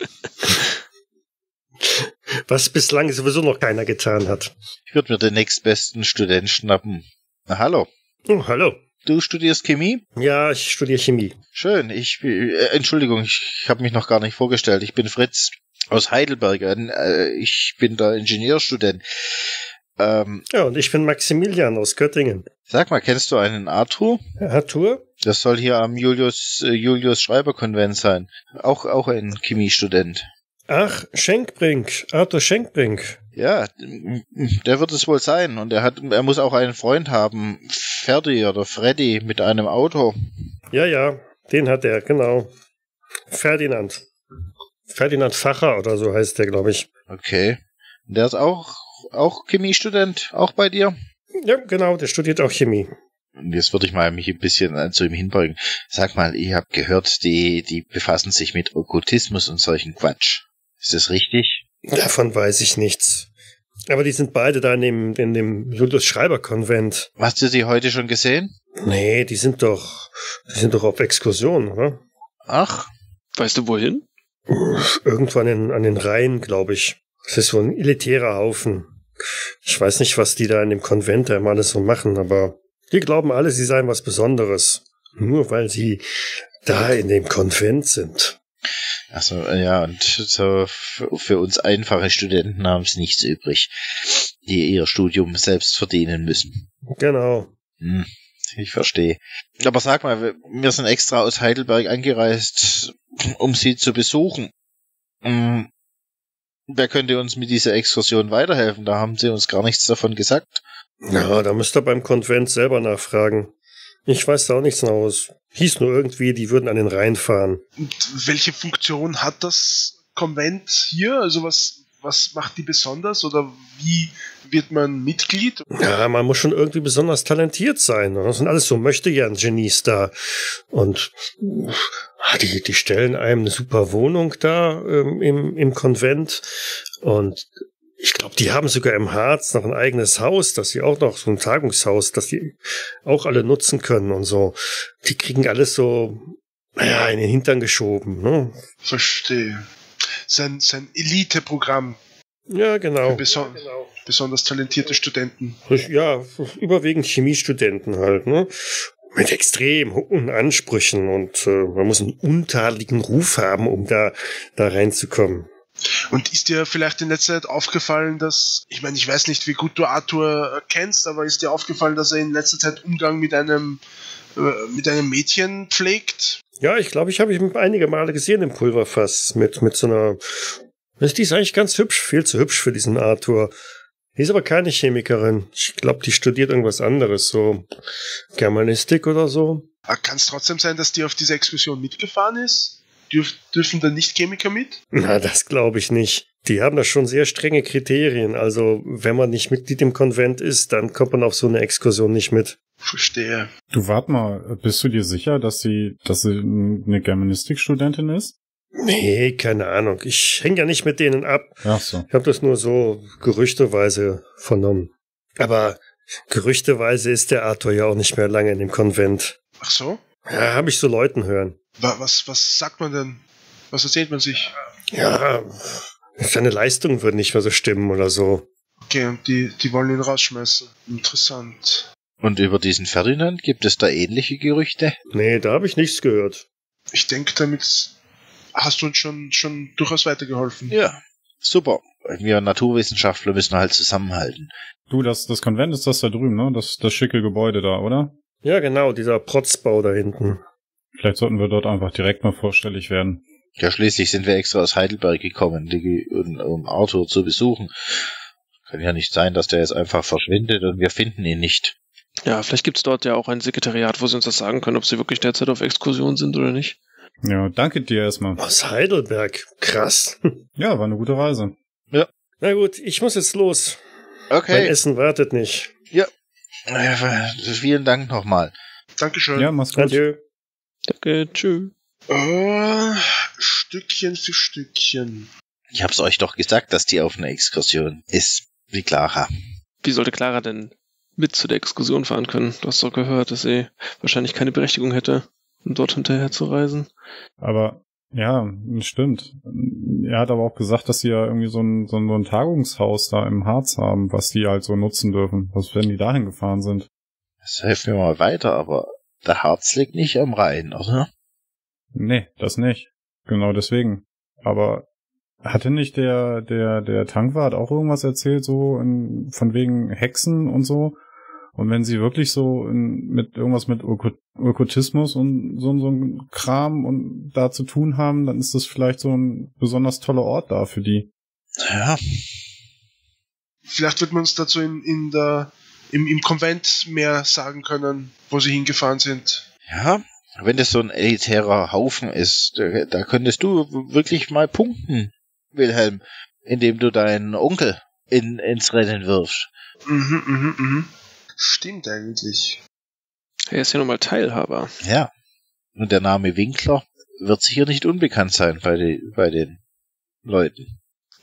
Was bislang sowieso noch keiner getan hat. Ich würde mir den nächstbesten Studenten schnappen. Na, hallo. Oh, hallo. Du studierst Chemie? Ja, ich studiere Chemie. Schön. Ich äh, Entschuldigung, ich habe mich noch gar nicht vorgestellt. Ich bin Fritz aus Heidelberg. Äh, ich bin da Ingenieurstudent. Ähm, ja, und ich bin Maximilian aus Göttingen. Sag mal, kennst du einen Arthur? Arthur? Das soll hier am Julius, Julius Schreiber Konvent sein. Auch, auch ein Chemiestudent. Ach, Schenkbrink. Arthur Schenkbrink. Ja, der wird es wohl sein. Und er hat, er muss auch einen Freund haben. Ferdi oder Freddy mit einem Auto. Ja, ja, den hat er, genau. Ferdinand. Ferdinand Facher oder so heißt der, glaube ich. Okay. Und der ist auch Auch Chemiestudent, auch bei dir? Ja, genau, der studiert auch Chemie. Und jetzt würde ich mal mich ein bisschen zu ihm hinbeugen. Sag mal, ich habe gehört, die, die befassen sich mit Okkultismus und solchen Quatsch. Ist das richtig? Davon weiß ich nichts. Aber die sind beide da in dem, in dem Julius Schreiber Konvent. Hast du sie heute schon gesehen? Nee, die sind doch, die sind doch auf Exkursion, oder? Ach, weißt du wohin? Irgendwann in, an den Rhein, glaube ich. Es ist so ein elitärer Haufen. Ich weiß nicht, was die da in dem Konvent da immer alles so machen, aber die glauben alle, sie seien was Besonderes. Nur weil sie da in dem Konvent sind. Achso, ja, und so für uns einfache Studenten haben es nichts übrig, die ihr Studium selbst verdienen müssen. Genau. Hm, ich verstehe. Aber sag mal, wir sind extra aus Heidelberg angereist, um sie zu besuchen. Hm. Wer könnte uns mit dieser Exkursion weiterhelfen? Da haben sie uns gar nichts davon gesagt. Ja, da müsst ihr beim Konvent selber nachfragen. Ich weiß da auch nichts mehr aus. Hieß nur irgendwie, die würden an den Rhein fahren. Und welche Funktion hat das Konvent hier? Also was, was macht die besonders? Oder wie wird man Mitglied? Ja, man muss schon irgendwie besonders talentiert sein. Das sind alles so Möchtegern-Genies da. Und Die, die stellen einem eine super Wohnung da ähm, im, im Konvent und ich glaube, die haben sogar im Harz noch ein eigenes Haus, dass sie auch noch so ein Tagungshaus, dass die auch alle nutzen können und so. Die kriegen alles so, naja, in den Hintern geschoben. Ne? Verstehe. Sein, sein Elite-Programm. Ja, genau. Für beson- ja, genau. besonders talentierte Studenten. Ja, überwiegend Chemiestudenten halt, ne? Mit extrem hohen Ansprüchen und äh, man muss einen untadeligen Ruf haben, um da, da reinzukommen. Und ist dir vielleicht in letzter Zeit aufgefallen, dass, ich meine, ich weiß nicht, wie gut du Arthur kennst, aber ist dir aufgefallen, dass er in letzter Zeit Umgang mit einem, äh, mit einem Mädchen pflegt? Ja, ich glaube, ich habe ihn einige Male gesehen im Pulverfass mit, mit so einer, die ist eigentlich ganz hübsch, viel zu hübsch für diesen Arthur. Die ist aber keine Chemikerin. Ich glaube, die studiert irgendwas anderes, so Germanistik oder so. Kann es trotzdem sein, dass die auf diese Exkursion mitgefahren ist? Dürf, dürfen da nicht Chemiker mit? Na, das glaube ich nicht. Die haben da schon sehr strenge Kriterien. Also, wenn man nicht Mitglied im Konvent ist, dann kommt man auf so eine Exkursion nicht mit. Verstehe. Du, warte mal, bist du dir sicher, dass sie, dass sie eine Germanistikstudentin ist? Nee, keine Ahnung. Ich hänge ja nicht mit denen ab. Ach so. Ich habe das nur so gerüchteweise vernommen. Aber gerüchteweise ist der Arthur ja auch nicht mehr lange in dem Konvent. Ach so? Ja, habe ich so Leuten hören. Was, was sagt man denn? Was erzählt man sich? Ja, seine Leistungen würden nicht mehr so stimmen oder so. Okay, und die, die wollen ihn rausschmeißen. Interessant. Und über diesen Ferdinand, gibt es da ähnliche Gerüchte? Nee, da habe ich nichts gehört. Ich denke, damit hast du uns schon, schon durchaus weitergeholfen. Ja, super. Wir Naturwissenschaftler müssen halt zusammenhalten. Du, das, das Konvent ist das da drüben, ne? Das, das schicke Gebäude da, oder? Ja, genau, dieser Protzbau da hinten. Vielleicht sollten wir dort einfach direkt mal vorstellig werden. Ja, schließlich sind wir extra aus Heidelberg gekommen, um Arthur zu besuchen. Kann ja nicht sein, dass der jetzt einfach verschwindet und wir finden ihn nicht. Ja, vielleicht gibt es dort ja auch ein Sekretariat, wo sie uns das sagen können, ob sie wirklich derzeit auf Exkursion sind oder nicht. Ja, danke dir erstmal. Aus Heidelberg, krass. Ja, war eine gute Reise. Ja. Na gut, ich muss jetzt los. Okay. Mein Essen wartet nicht. Ja. Vielen Dank nochmal. Dankeschön. Ja, mach's gut. Adieu. Danke, tschüss. Oh, Stückchen für Stückchen. Ich hab's euch doch gesagt, dass die auf einer Exkursion ist. Wie Clara. Wie sollte Clara denn mit zu der Exkursion fahren können? Du hast doch gehört, dass sie wahrscheinlich keine Berechtigung hätte, um dort hinterher zu reisen. Aber, ja, stimmt. Er hat aber auch gesagt, dass sie ja irgendwie so ein, so ein, so ein Tagungshaus da im Harz haben, was die halt so nutzen dürfen. Was, wenn die dahin gefahren sind? Das hilft mir mal weiter, aber der Harz liegt nicht am Rhein, oder? Nee, das nicht. Genau deswegen. Aber hatte nicht der, der, der Tankwart auch irgendwas erzählt, so in, von wegen Hexen und so? Und wenn sie wirklich so in, mit irgendwas mit Okkultismus und so, so ein Kram und da zu tun haben, dann ist das vielleicht so ein besonders toller Ort da für die. Ja. Vielleicht wird man uns dazu in, in der, im, im Konvent mehr sagen können, wo sie hingefahren sind. Ja. Wenn das so ein elitärer Haufen ist, da, da könntest du wirklich mal punkten, Wilhelm, indem du deinen Onkel in, ins Rennen wirfst. Mhm, mhm, mhm. Stimmt eigentlich. Er ist ja nun mal Teilhaber. Ja. Und der Name Winkler wird sicher nicht unbekannt sein bei, die, bei den Leuten.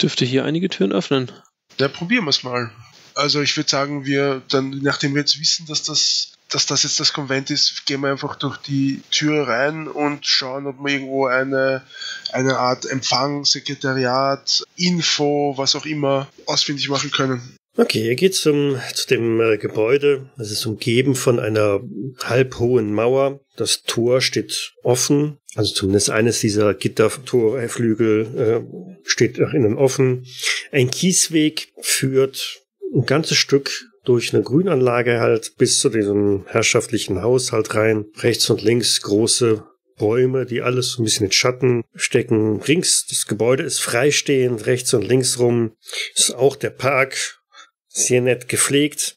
Dürfte hier einige Türen öffnen. Da probieren wir es mal. Also ich würde sagen, wir dann, nachdem wir jetzt wissen, dass das dass das jetzt das Konvent ist, gehen wir einfach durch die Tür rein und schauen, ob wir irgendwo eine, eine Art Empfang, Sekretariat, Info, was auch immer, ausfindig machen können. Okay, ihr geht zum, zu dem äh, Gebäude. Es ist umgeben von einer halbhohen Mauer. Das Tor steht offen, also zumindest eines dieser Gittertorflügel äh, steht nach innen offen. Ein Kiesweg führt ein ganzes Stück durch eine Grünanlage halt bis zu diesem herrschaftlichen Haus halt rein. Rechts und links große Bäume, die alles so ein bisschen in Schatten stecken. Links, das Gebäude ist freistehend, rechts und links rum ist auch der Park, sehr nett gepflegt.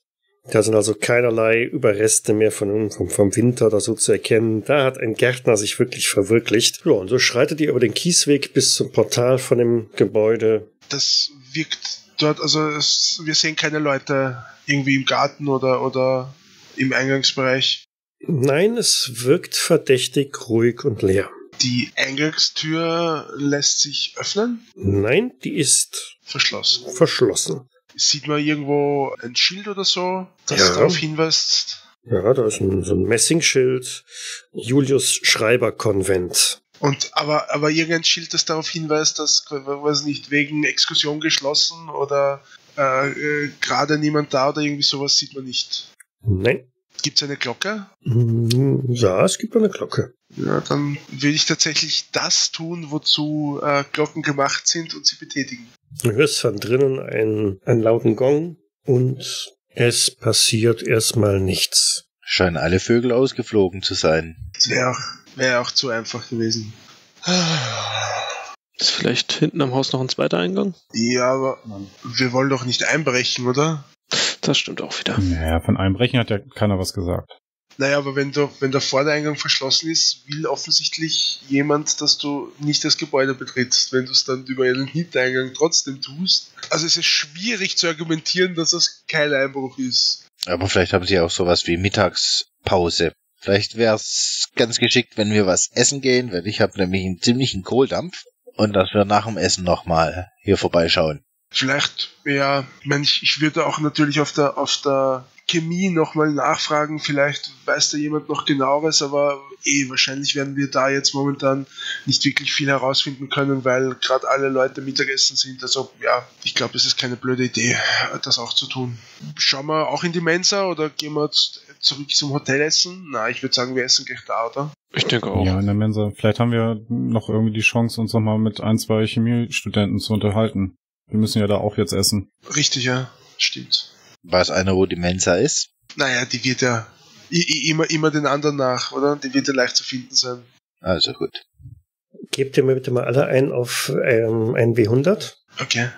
Da sind also keinerlei Überreste mehr von, vom, vom Winter da so zu erkennen. Da hat ein Gärtner sich wirklich verwirklicht. Ja, und so schreitet ihr über den Kiesweg bis zum Portal von dem Gebäude. Das wirkt dort, also es, wir sehen keine Leute irgendwie im Garten oder, oder im Eingangsbereich. Nein, es wirkt verdächtig ruhig und leer. Die Eingangstür lässt sich öffnen? Nein, die ist verschlossen. Verschlossen. Sieht man irgendwo ein Schild oder so, das ja darauf hinweist? Ja, da ist ein, so ein Messingschild. Julius Schreiber Konvent. Und aber, aber irgendein Schild, das darauf hinweist, dass, weiß nicht, wegen Exkursion geschlossen oder äh, äh, gerade niemand da oder irgendwie sowas, sieht man nicht. Nein. Gibt es eine Glocke? Ja, es gibt eine Glocke. Ja, dann will ich tatsächlich das tun, wozu äh, Glocken gemacht sind, und sie betätigen. Du hörst von drinnen einen, einen lauten Gong und es passiert erstmal nichts. Scheinen alle Vögel ausgeflogen zu sein. Das wäre auch Wäre auch zu einfach gewesen. Ist vielleicht hinten am Haus noch ein zweiter Eingang? Ja, aber wir wollen doch nicht einbrechen, oder? Das stimmt auch wieder. Naja, von Einbrechen hat ja keiner was gesagt. Naja, aber wenn der, wenn der Vordereingang verschlossen ist, will offensichtlich jemand, dass du nicht das Gebäude betrittst, wenn du es dann über den Hintereingang trotzdem tust. Also es ist schwierig zu argumentieren, dass das kein Einbruch ist. Aber vielleicht haben sie auch sowas wie Mittagspause. Vielleicht wäre es ganz geschickt, wenn wir was essen gehen, weil ich habe nämlich einen ziemlichen Kohldampf, und dass wir nach dem Essen nochmal hier vorbeischauen. Vielleicht, ja, ich meine, ich, ich würde auch natürlich auf der, auf der Chemie nochmal nachfragen, vielleicht weiß da jemand noch genaueres, aber eh, wahrscheinlich werden wir da jetzt momentan nicht wirklich viel herausfinden können, weil gerade alle Leute Mittagessen sind, also ja, ich glaube, es ist keine blöde Idee, das auch zu tun. Schauen wir auch in die Mensa oder gehen wir zurück zum Hotelessen? Na, ich würde sagen, wir essen gleich da, oder? Ich denke auch. Ja, in der Mensa. Vielleicht haben wir noch irgendwie die Chance, uns nochmal mit ein, zwei Chemiestudenten zu unterhalten. Wir müssen ja da auch jetzt essen. Richtig, ja. Stimmt. Weiß einer, wo die Mensa ist? Naja, die wird ja immer, immer den anderen nach, oder? Die wird ja leicht zu finden sein. Also gut. Gebt ihr mir bitte mal alle ein auf ähm, ein W hundert. Okay.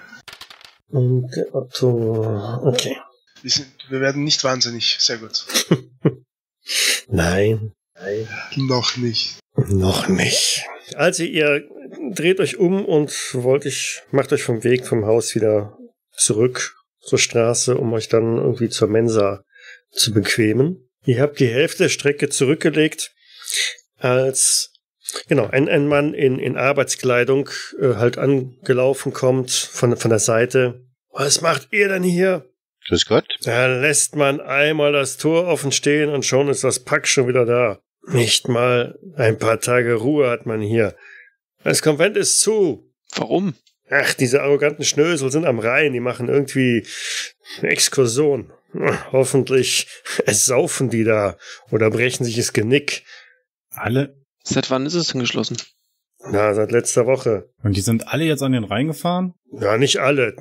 Und Otto... Okay. Wir, sind, wir werden nicht wahnsinnig. Sehr gut. Nein. Nein. Noch nicht. Noch nicht. Also ihr dreht euch um und wollt ich, macht euch vom Weg vom Haus wieder zurück zur Straße, um euch dann irgendwie zur Mensa zu bequemen. Ihr habt die Hälfte der Strecke zurückgelegt, als genau ein, ein Mann in, in Arbeitskleidung äh, halt angelaufen kommt von, von der Seite. Was macht ihr denn hier? Grüß Gott. Da lässt man einmal das Tor offen stehen und schon ist das Pack schon wieder da. Nicht mal ein paar Tage Ruhe hat man hier. Das Konvent ist zu. Warum? Ach, diese arroganten Schnösel sind am Rhein, die machen irgendwie eine Exkursion. Hoffentlich saufen die da oder brechen sich das Genick. Alle? Seit wann ist es denn geschlossen? Na, seit letzter Woche. Und die sind alle jetzt an den Rhein gefahren? Ja, nicht alle.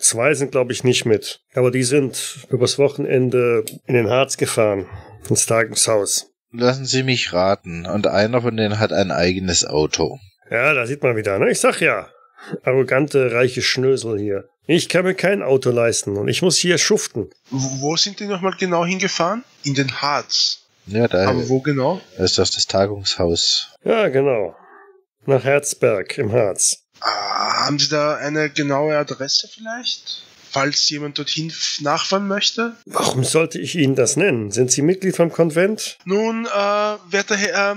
Zwei sind, glaube ich, nicht mit. Aber die sind übers Wochenende in den Harz gefahren, ins Tagungshaus. Lassen Sie mich raten. Und einer von denen hat ein eigenes Auto. Ja, da sieht man wieder, ne? Ich sag ja. Arrogante, reiche Schnösel hier. Ich kann mir kein Auto leisten und ich muss hier schuften. Wo sind die nochmal genau hingefahren? In den Harz. Ja, da. Aber wo genau? Da ist das, das Tagungshaus. Ja, genau. Nach Herzberg im Harz. Ah, haben Sie da eine genaue Adresse vielleicht? Falls jemand dorthin nachfahren möchte? Warum sollte ich Ihnen das nennen? Sind Sie Mitglied vom Konvent? Nun, äh, werter Herr, äh,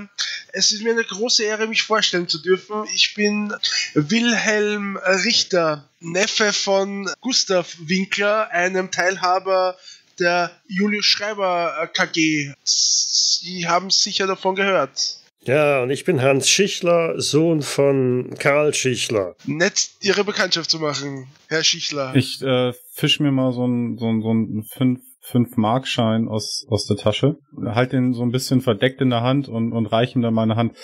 es ist mir eine große Ehre, mich vorstellen zu dürfen. Ich bin Wilhelm Richter, Neffe von Gustav Winkler, einem Teilhaber der Julius Schreiber K G. Sie haben sicher davon gehört. Ja, und ich bin Hans Schichler, Sohn von Karl Schichler. Nett, Ihre Bekanntschaft zu machen, Herr Schichler. Ich äh, fisch mir mal so einen so so ein fünf-Mark-Schein aus, aus der Tasche, halt den so ein bisschen verdeckt in der Hand und, und reich ihm dann meine Hand.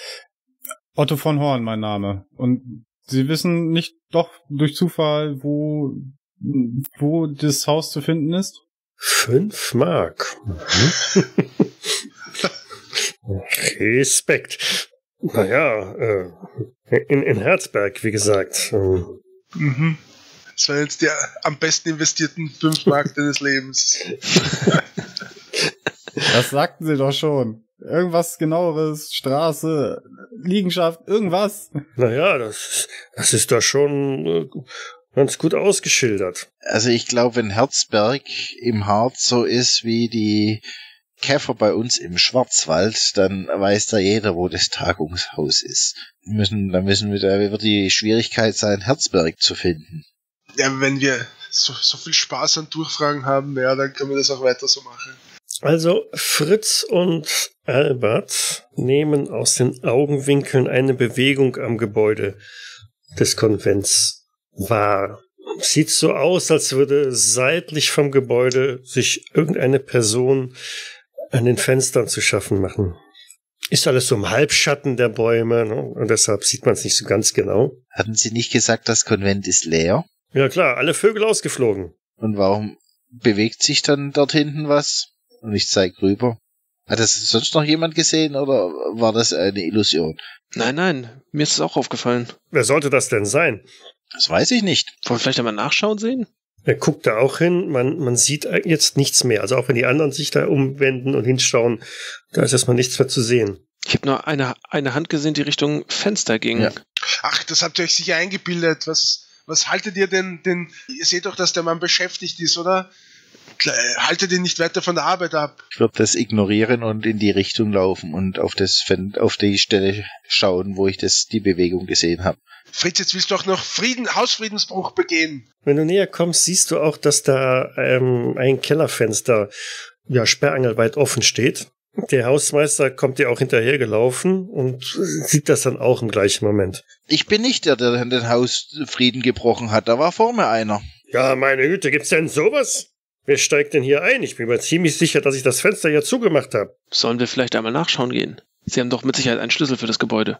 Otto von Horn, mein Name. Und Sie wissen nicht doch durch Zufall, wo, wo das Haus zu finden ist? Fünf Mark. Mhm. Respekt. Naja, äh, in, in Herzberg, wie gesagt. Mhm. Das waren jetzt die am besten investierten fünf Mark deines Lebens. Das sagten sie doch schon. Irgendwas genaueres, Straße, Liegenschaft, irgendwas. Naja, das, das ist doch schon äh, ganz gut ausgeschildert. Also ich glaube, wenn Herzberg im Harz so ist wie die Käfer bei uns im Schwarzwald, dann weiß da jeder, wo das Tagungshaus ist. Müssen, dann müssen wir, da wird die Schwierigkeit sein, Herzberg zu finden. Ja, wenn wir so, so viel Spaß an Durchfragen haben, ja, dann können wir das auch weiter so machen. Also Fritz und Albert nehmen aus den Augenwinkeln eine Bewegung am Gebäude des Konvents wahr. Sieht so aus, als würde seitlich vom Gebäude sich irgendeine Person an den Fenstern zu schaffen machen. Ist alles so im Halbschatten der Bäume, ne? Und deshalb sieht man es nicht so ganz genau. Hatten Sie nicht gesagt, das Konvent ist leer? Ja klar, alle Vögel ausgeflogen. Und warum bewegt sich dann dort hinten was? Und ich zeig rüber. Hat das sonst noch jemand gesehen oder war das eine Illusion? Nein, nein, mir ist es auch aufgefallen. Wer sollte das denn sein? Das weiß ich nicht. Wollen wir vielleicht einmal nachschauen sehen? Er guckt da auch hin, man, man sieht jetzt nichts mehr. Also auch wenn die anderen sich da umwenden und hinschauen, da ist erstmal nichts mehr zu sehen. Ich habe nur eine, eine Hand gesehen, die Richtung Fenster ging. Ja. Ach, das habt ihr euch sicher eingebildet. Was, was haltet ihr denn, denn? Ihr seht doch, dass der Mann beschäftigt ist, oder? Haltet ihn nicht weiter von der Arbeit ab. Ich würde das ignorieren und in die Richtung laufen und auf, das, auf die Stelle schauen, wo ich das, die Bewegung gesehen habe. Fritz, jetzt willst du doch noch Frieden, Hausfriedensbruch begehen. Wenn du näher kommst, siehst du auch, dass da ähm, ein Kellerfenster ja sperrangelweit offen steht. Der Hausmeister kommt dir auch hinterhergelaufen und sieht das dann auch im gleichen Moment. Ich bin nicht der, der den Hausfrieden gebrochen hat. Da war vor mir einer. Ja, meine Güte, gibt's denn sowas? Wer steigt denn hier ein? Ich bin mir ziemlich sicher, dass ich das Fenster ja zugemacht habe. Sollen wir vielleicht einmal nachschauen gehen? Sie haben doch mit Sicherheit einen Schlüssel für das Gebäude.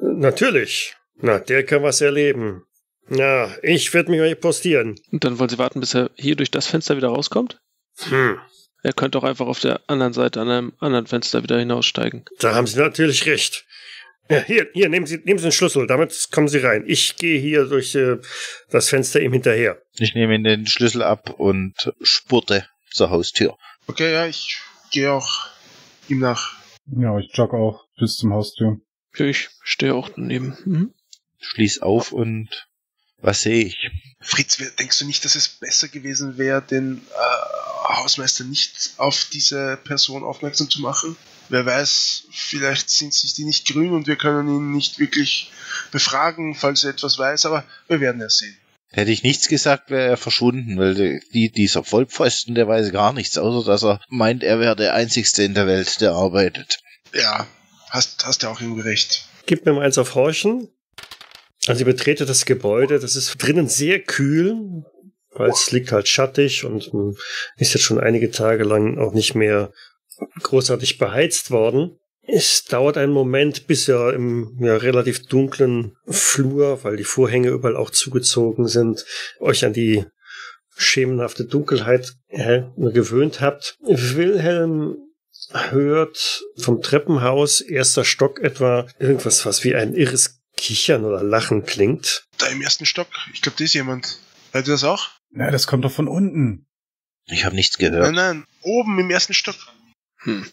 Natürlich. Na, der kann was erleben. Na, ich werde mich mal hier postieren. Und dann wollen Sie warten, bis er hier durch das Fenster wieder rauskommt? Hm. Er könnte auch einfach auf der anderen Seite an einem anderen Fenster wieder hinaussteigen. Da haben Sie natürlich recht. Ja, hier, hier, nehmen Sie, nehmen Sie den Schlüssel, damit kommen Sie rein. Ich gehe hier durch äh, das Fenster ihm hinterher. Ich nehme Ihnen den Schlüssel ab und spurte zur Haustür. Okay, ja, ich gehe auch ihm nach. Ja, ich jogge auch bis zum Haustür. Ich stehe auch daneben. Mhm. Schließ auf und was sehe ich? Fritz, denkst du nicht, dass es besser gewesen wäre, den äh, Hausmeister nicht auf diese Person aufmerksam zu machen? Wer weiß, vielleicht sind sich die nicht grün und wir können ihn nicht wirklich befragen, falls er etwas weiß, aber wir werden es sehen. Hätte ich nichts gesagt, wäre er verschwunden, weil die, dieser Vollpfosten, der weiß gar nichts, außer dass er meint, er wäre der Einzigste in der Welt, der arbeitet. Ja, hast, hast ja auch irgendwie recht. Gib mir mal eins auf Horchen. Also ihr betretet das Gebäude, das ist drinnen sehr kühl, weil es liegt halt schattig und ist jetzt schon einige Tage lang auch nicht mehr großartig beheizt worden. Es dauert einen Moment, bis er im ja, relativ dunklen Flur, weil die Vorhänge überall auch zugezogen sind, euch an die schemenhafte Dunkelheit äh, gewöhnt habt. Wilhelm hört vom Treppenhaus, erster Stock etwa, irgendwas, was wie ein irres Kichern oder Lachen klingt. Da im ersten Stock, ich glaube, da ist jemand. Hört ihr das auch? Nein, das kommt doch von unten. Ich habe nichts gehört. Nein, nein, oben im ersten Stock. Hm.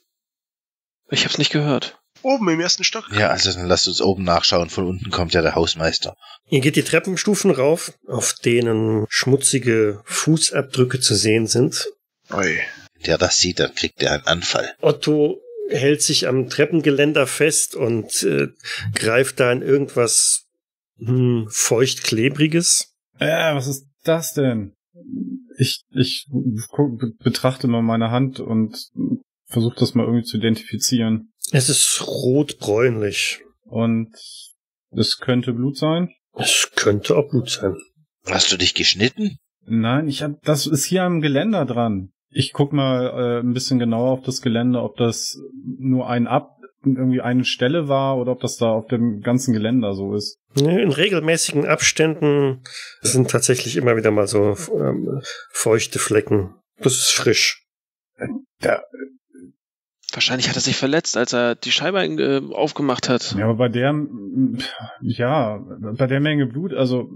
Ich hab's nicht gehört. Oben im ersten Stock. Ja, also dann lasst uns oben nachschauen. Von unten kommt ja der Hausmeister. Ihr geht die Treppenstufen rauf, auf denen schmutzige Fußabdrücke zu sehen sind. Oi. Wenn der das sieht, dann kriegt er einen Anfall. Otto hält sich am Treppengeländer fest und äh, greift da in irgendwas hm, feucht-klebriges. Äh, was ist das denn? Ich, ich betrachte mal meine Hand und versuche das mal irgendwie zu identifizieren. Es ist rot-bräunlich. Und es könnte Blut sein? Es könnte auch Blut sein. Hast du dich geschnitten? Nein, ich hab, das ist hier am Geländer dran. Ich guck mal äh, ein bisschen genauer auf das Gelände, ob das nur ein Ab, irgendwie eine Stelle war oder ob das da auf dem ganzen Geländer so ist. In regelmäßigen Abständen sind tatsächlich immer wieder mal so ähm, feuchte Flecken. Das ist frisch. Da... Wahrscheinlich hat er sich verletzt, als er die Scheibe äh, aufgemacht hat. Ja, aber bei der, ja, bei der Menge Blut, also,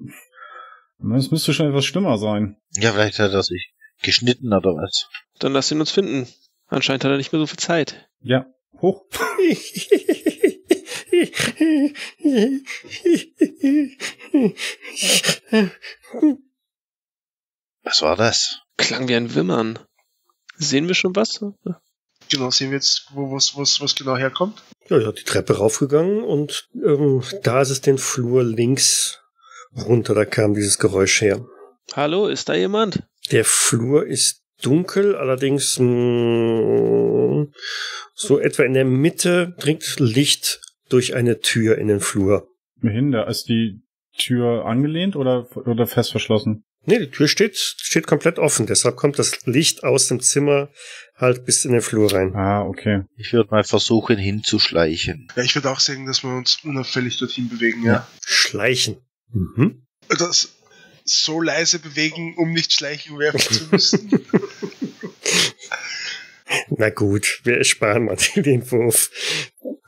es müsste schon etwas schlimmer sein. Ja, vielleicht hat er sich geschnitten oder was. Dann lass ihn uns finden. Anscheinend hat er nicht mehr so viel Zeit. Ja, hoch. Was war das? Klang wie ein Wimmern. Sehen wir schon was? Genau, sehen wir jetzt, wo, was, was, was genau herkommt? Ja, ja, die Treppe raufgegangen und ähm, da ist es den Flur links runter, da kam dieses Geräusch her. Hallo, ist da jemand? Der Flur ist dunkel, allerdings mh, so etwa in der Mitte dringt Licht durch eine Tür in den Flur. Dahinter, ist die Tür angelehnt oder, oder fest verschlossen? Nee, die Tür steht, steht komplett offen, deshalb kommt das Licht aus dem Zimmer halt bis in den Flur rein. Ah, okay. Ich würde mal versuchen, hinzuschleichen. Ja, ich würde auch sagen, dass wir uns unauffällig dorthin bewegen, ja. ja. Schleichen. Mhm. Das so leise bewegen, um nicht schleichen werfen zu müssen. Na gut, wir ersparen mal den Wurf.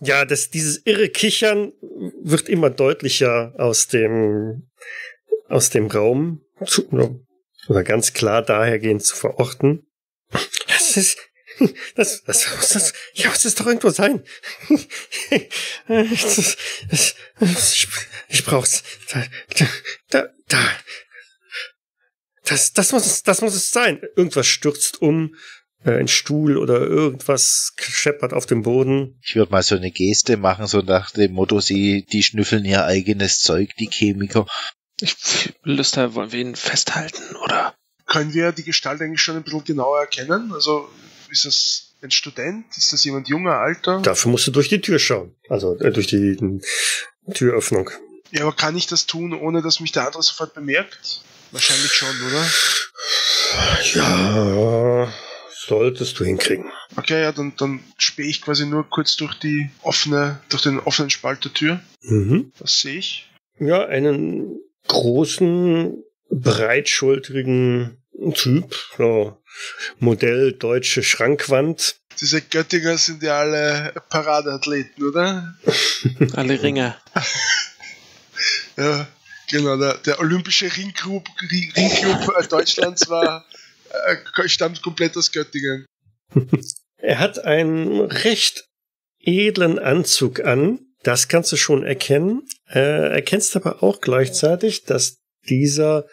Ja, das, dieses irre Kichern wird immer deutlicher aus dem, aus dem Raum. Zu, oder ganz klar dahergehend zu verorten. Das ist, das, das muss das, ja, es ist doch irgendwo sein. Das, das, ich, ich brauch's. Da, da, da. Das, das muss es, das muss es sein. Irgendwas stürzt um, äh, ein Stuhl oder irgendwas scheppert auf dem Boden. Ich würde mal so eine Geste machen, so nach dem Motto, sie, die schnüffeln ihr eigenes Zeug, die Chemiker. Ich Lust habe, wollen wir ihn festhalten, oder? Können wir die Gestalt eigentlich schon ein bisschen genauer erkennen? Also, ist das ein Student? Ist das jemand junger, alter? Dafür musst du durch die Tür schauen. Also, äh, durch die, die Türöffnung. Ja, aber kann ich das tun, ohne dass mich der andere sofort bemerkt? Wahrscheinlich schon, oder? Ja, solltest du hinkriegen. Okay, ja, dann, dann spähe ich quasi nur kurz durch die offene, durch den offenen Spalt der Tür. Mhm. Das sehe ich. Ja, einen großen, breitschultrigen Typ, so Modell deutsche Schrankwand. Diese Göttinger sind ja alle Paradeathleten, oder? Alle Ringer. Ja, genau. Der, der olympische Ringclub, Ringclub Deutschlands war, äh, stammt komplett aus Göttingen. Er hat einen recht edlen Anzug an. Das kannst du schon erkennen. Äh, erkennst aber auch gleichzeitig, dass dieser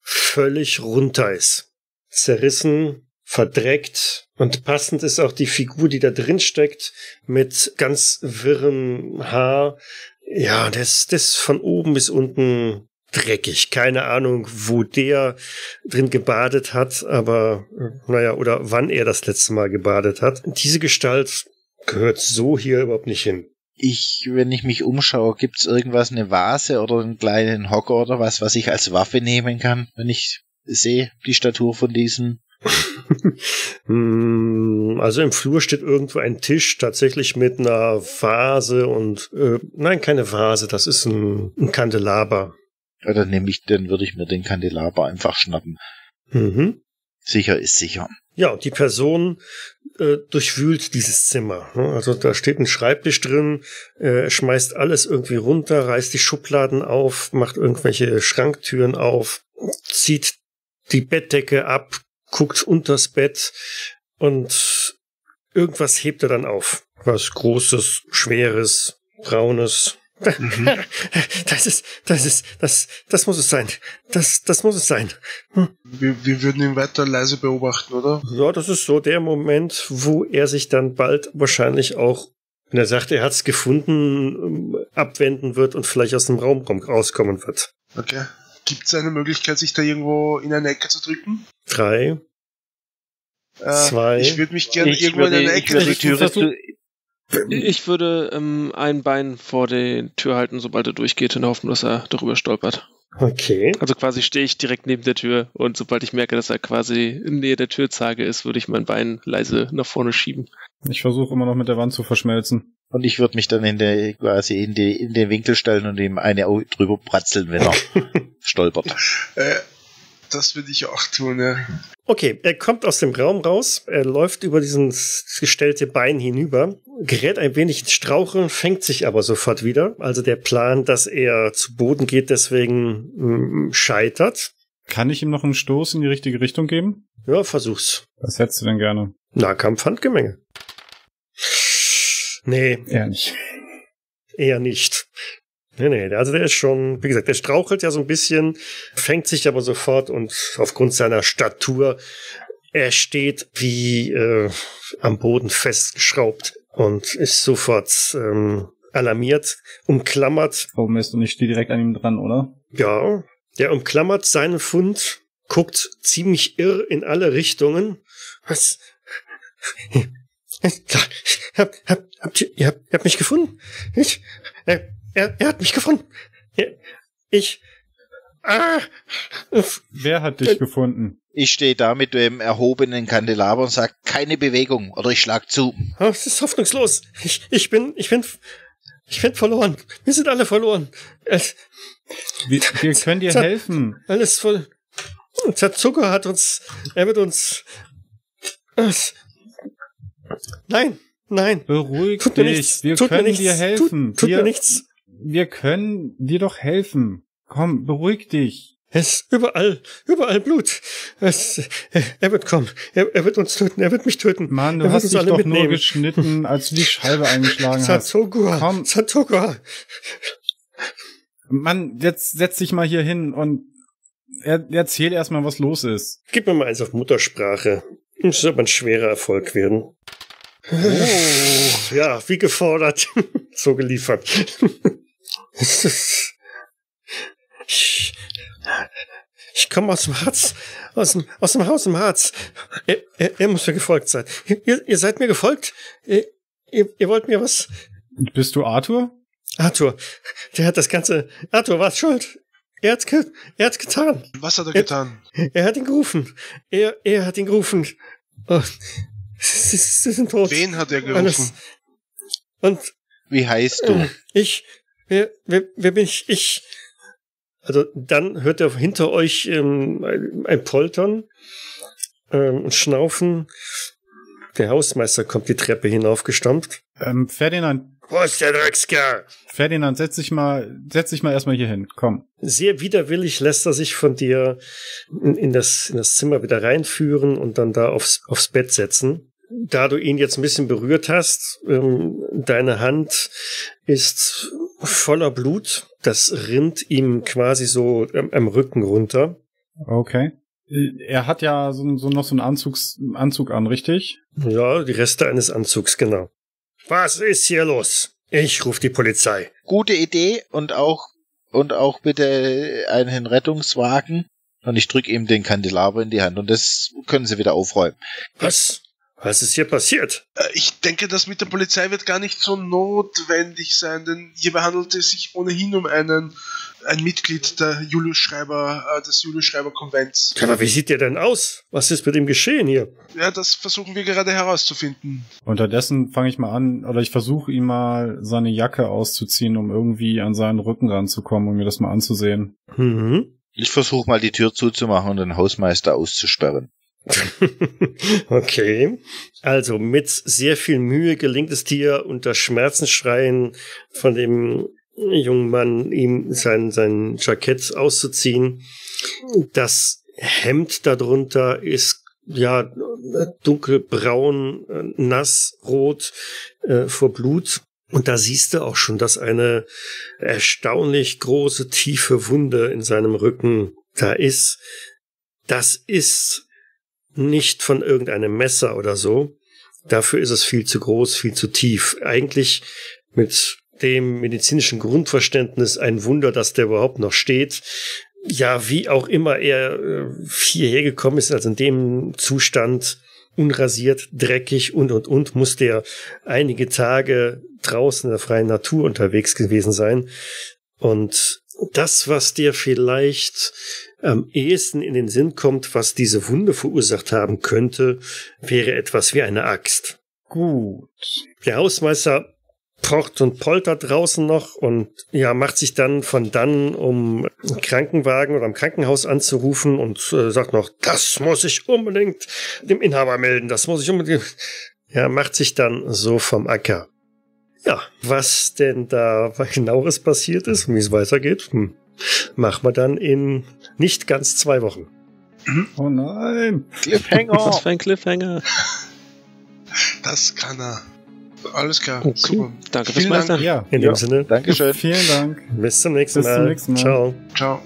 völlig runter ist. Zerrissen, verdreckt, und passend ist auch die Figur, die da drin steckt, mit ganz wirrem Haar. Ja, das ist von oben bis unten dreckig. Keine Ahnung, wo der drin gebadet hat, aber naja, oder wann er das letzte Mal gebadet hat. Diese Gestalt gehört so hier überhaupt nicht hin. Ich, wenn ich mich umschaue, gibt's irgendwas, eine Vase oder einen kleinen Hocker oder was, was ich als Waffe nehmen kann, wenn ich sehe, die Statur von diesen... Also im Flur steht irgendwo ein Tisch, tatsächlich mit einer Vase und äh, nein, keine Vase, das ist ein, ein Kandelaber. Ja, dann nehme ich, dann würde ich mir den Kandelaber einfach schnappen. Mhm. Sicher ist sicher. Ja, und die Person äh, durchwühlt dieses Zimmer. Also da steht ein Schreibtisch drin, äh, schmeißt alles irgendwie runter, reißt die Schubladen auf, macht irgendwelche Schranktüren auf, zieht die Bettdecke ab, guckt unters Bett und irgendwas hebt er dann auf. Was Großes, Schweres, Braunes. Mhm. Das ist, das ist, das, das muss es sein. Das, das muss es sein. Hm. Wir, wir würden ihn weiter leise beobachten, oder? Ja, das ist so der Moment, wo er sich dann bald wahrscheinlich auch, wenn er sagt, er hat es gefunden, abwenden wird und vielleicht aus dem Raum rauskommen wird. Okay. Gibt es eine Möglichkeit, sich da irgendwo in eine Ecke zu drücken? Drei. Äh, zwei. Ich würde mich gerne irgendwo würde, in eine Ecke drücken. Ich, ich würde ähm, ein Bein vor der Tür halten, sobald er durchgeht, in der Hoffnung, dass er darüber stolpert. Okay. Also quasi stehe ich direkt neben der Tür und sobald ich merke, dass er quasi in Nähe der Türzage ist, würde ich mein Bein leise nach vorne schieben. Ich versuche immer noch mit der Wand zu verschmelzen. Und ich würde mich dann in der, quasi in, die, in den Winkel stellen und ihm eine drüber bratzeln, wenn er stolpert. Äh, das würde ich auch tun, ja. Okay, er kommt aus dem Raum raus, er läuft über dieses gestellte Bein hinüber, gerät ein wenig ins Straucheln, fängt sich aber sofort wieder. Also der Plan, dass er zu Boden geht, deswegen mh, scheitert. Kann ich ihm noch einen Stoß in die richtige Richtung geben? Ja, versuch's. Was hättest du denn gerne? Nahkampf, Handgemenge. Nee. Eher nicht. Eher nicht. Nee, nee, also der ist schon, wie gesagt, der strauchelt ja so ein bisschen, fängt sich aber sofort und aufgrund seiner Statur, er steht wie äh, am Boden festgeschraubt und ist sofort ähm, alarmiert, umklammert. Oh Mist, und ich stehe direkt an ihm dran, oder? Ja, der umklammert seinen Fund, guckt ziemlich irr in alle Richtungen. Was? Hab, hab, habt ihr, ihr, habt, ihr habt mich gefunden? Ich, äh, er, er hat mich gefunden. Er, ich. Ah. Wer hat dich äh, gefunden? Ich stehe da mit dem erhobenen Kandelaber und sage, keine Bewegung oder ich schlag zu. Oh, es ist hoffnungslos. Ich, ich bin, ich bin, ich bin verloren. Wir sind alle verloren. Äh, wir, wir können dir helfen. Alles voll. Zucker hat uns, er wird uns. Äh, Nein, nein. Beruhig dich. Nichts. Wir tut können mir dir helfen. Tut, tut wir, mir nichts. Wir können dir doch helfen. Komm, beruhig dich. Es ist überall, überall Blut. Es, er wird kommen. Er, er wird uns töten. Er wird mich töten. Mann, du er hast dich doch mitnehmen. Nur geschnitten, als du die Scheibe eingeschlagen Satogua, hast. Komm. Satogua. Mann, jetzt setz dich mal hier hin und er, erzähl erstmal, was los ist. Gib mir mal eins auf Muttersprache. Das wird aber ein schwerer Erfolg werden. Oh. Ja, wie gefordert. So geliefert. Ich, ich komme aus dem Harz. Aus dem, aus dem Haus im Harz. Er, er, er muss mir gefolgt sein. Ihr, ihr seid mir gefolgt? Ihr, ihr, ihr wollt mir was? Bist du Arthur? Arthur. Der hat das ganze... Arthur, war's schuld? Er hat's, ge er hat's getan. Was hat er, er getan? Er hat ihn gerufen. Er, er hat ihn gerufen. Oh, sie, sie sind tot. Wen hat er gerufen? Und, wie heißt du? Äh, ich, wer, wer, wer bin ich? Ich. Also dann hört er hinter euch ähm, ein, ein Poltern ähm, und Schnaufen. Der Hausmeister kommt die Treppe hinaufgestampft. Ähm, Ferdinand. Wo ist der Dreckskerl? Ferdinand, setz dich mal, setz dich mal erstmal hier hin. Komm. Sehr widerwillig lässt er sich von dir in, in, das, in das Zimmer wieder reinführen und dann da aufs, aufs Bett setzen. Da du ihn jetzt ein bisschen berührt hast, ähm, deine Hand ist voller Blut. Das rinnt ihm quasi so am, am Rücken runter. Okay. Er hat ja so, so noch so einen Anzugs, Anzug an, richtig? Ja, die Reste eines Anzugs, genau. Was ist hier los? Ich rufe die Polizei. Gute Idee und auch, und auch bitte einen Rettungswagen. Und ich drücke ihm den Kandelaber in die Hand und das können Sie wieder aufräumen. Was? Was ist hier passiert? Ich denke, das mit der Polizei wird gar nicht so notwendig sein, denn hierbei handelt es sich ohnehin um einen ein Mitglied der Julius Schreiber, des Julius Schreiber Konvents. Aber wie sieht der denn aus? Was ist mit ihm geschehen hier? Ja, das versuchen wir gerade herauszufinden. Unterdessen fange ich mal an, oder ich versuche ihm mal seine Jacke auszuziehen, um irgendwie an seinen Rücken ranzukommen, um mir das mal anzusehen. Mhm. Ich versuche mal die Tür zuzumachen und den Hausmeister auszusperren. Okay. Also mit sehr viel Mühe gelingt es dir, unter Schmerzensschreien von dem jungen Mann ihm sein, sein Jackett auszuziehen. Das Hemd darunter ist ja dunkelbraun, nassrot äh, vor Blut. Und da siehst du auch schon, dass eine erstaunlich große, tiefe Wunde in seinem Rücken da ist. Das ist nicht von irgendeinem Messer oder so. Dafür ist es viel zu groß, viel zu tief. Eigentlich mit dem medizinischen Grundverständnis ein Wunder, dass der überhaupt noch steht. Ja, wie auch immer er äh, hierher gekommen ist, also in dem Zustand, unrasiert, dreckig und, und, und, muss der einige Tage draußen in der freien Natur unterwegs gewesen sein. Und das, was dir vielleicht am ehesten in den Sinn kommt, was diese Wunde verursacht haben könnte, wäre etwas wie eine Axt. Gut. Der Hausmeister pocht und poltert draußen noch und ja, macht sich dann von dann, um einen Krankenwagen oder im Krankenhaus anzurufen und äh, sagt noch, das muss ich unbedingt dem Inhaber melden, das muss ich unbedingt... Ja, macht sich dann so vom Acker. Ja, was denn da genaueres passiert ist und wie es weitergeht, hm. machen wir dann in nicht ganz zwei Wochen. Oh nein! Cliffhanger! Was für ein Cliffhanger! Das kann er. Alles klar. Okay. Super. Danke fürs Meister. Ja, in ja. dem Sinne. Dankeschön. Vielen Dank. Bis zum nächsten Mal. Bis zum nächsten Mal. Ciao. Ciao.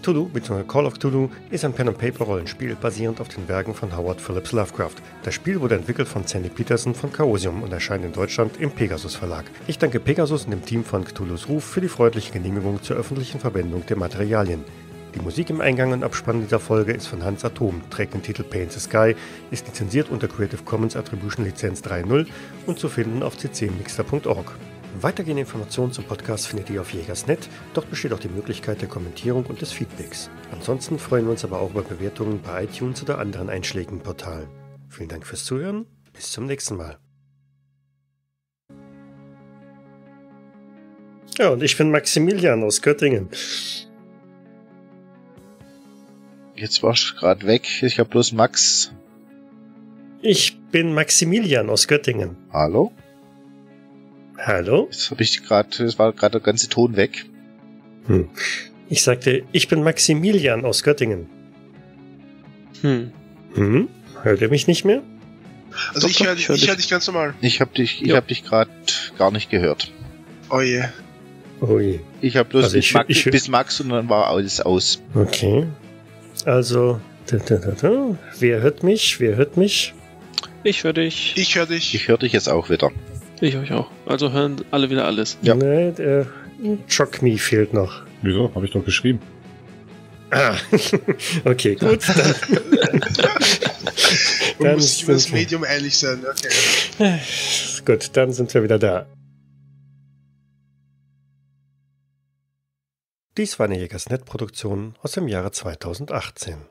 Cthulhu bzw. Call of Cthulhu ist ein Pen-and-Paper-Rollenspiel basierend auf den Werken von Howard Phillips Lovecraft. Das Spiel wurde entwickelt von Sandy Petersen von Chaosium und erscheint in Deutschland im Pegasus Verlag. Ich danke Pegasus und dem Team von Cthulhus Ruf für die freundliche Genehmigung zur öffentlichen Verwendung der Materialien. Die Musik im Eingang und Abspann dieser Folge ist von Hans Atom, trägt den Titel Paint the Sky, ist lizenziert unter Creative Commons Attribution Lizenz drei punkt null und zu finden auf c c mixter punkt org. Weitergehende Informationen zum Podcast findet ihr auf jaegers punkt net. Dort besteht auch die Möglichkeit der Kommentierung und des Feedbacks. Ansonsten freuen wir uns aber auch über Bewertungen bei iTunes oder anderen einschlägigen Portalen. Vielen Dank fürs Zuhören. Bis zum nächsten Mal. Ja, und ich bin Maximilian aus Göttingen. Jetzt warst du gerade weg. Ich habe bloß Max. Ich bin Maximilian aus Göttingen. Hallo? Hallo? Jetzt habe ich gerade, es war gerade der ganze Ton weg. Hm. Ich sagte, ich bin Maximilian aus Göttingen. Hm. Hm? Hört ihr mich nicht mehr? Also doch, ich höre dich, hör dich. Hör dich ganz normal. Ich habe dich, ich hab dich gerade gar nicht gehört. Oh je. Oh je. Ich habe bloß also ich, Max, ich, bis Max und dann war alles aus. Okay. Also, da, da, da, da. Wer hört mich? Wer hört mich? Ich höre dich. Ich höre dich. Ich höre dich jetzt auch wieder. Ich euch auch. Also hören alle wieder alles. Ja. Nee, der Chock Me fehlt noch. Wieso? Habe ich doch geschrieben. Ah, okay, gut. Dann muss ich über das Medium ehrlich sein. Okay. Gut, dann sind wir wieder da. Dies war eine jaegers punkt net Produktion aus dem Jahre zweitausendachtzehn.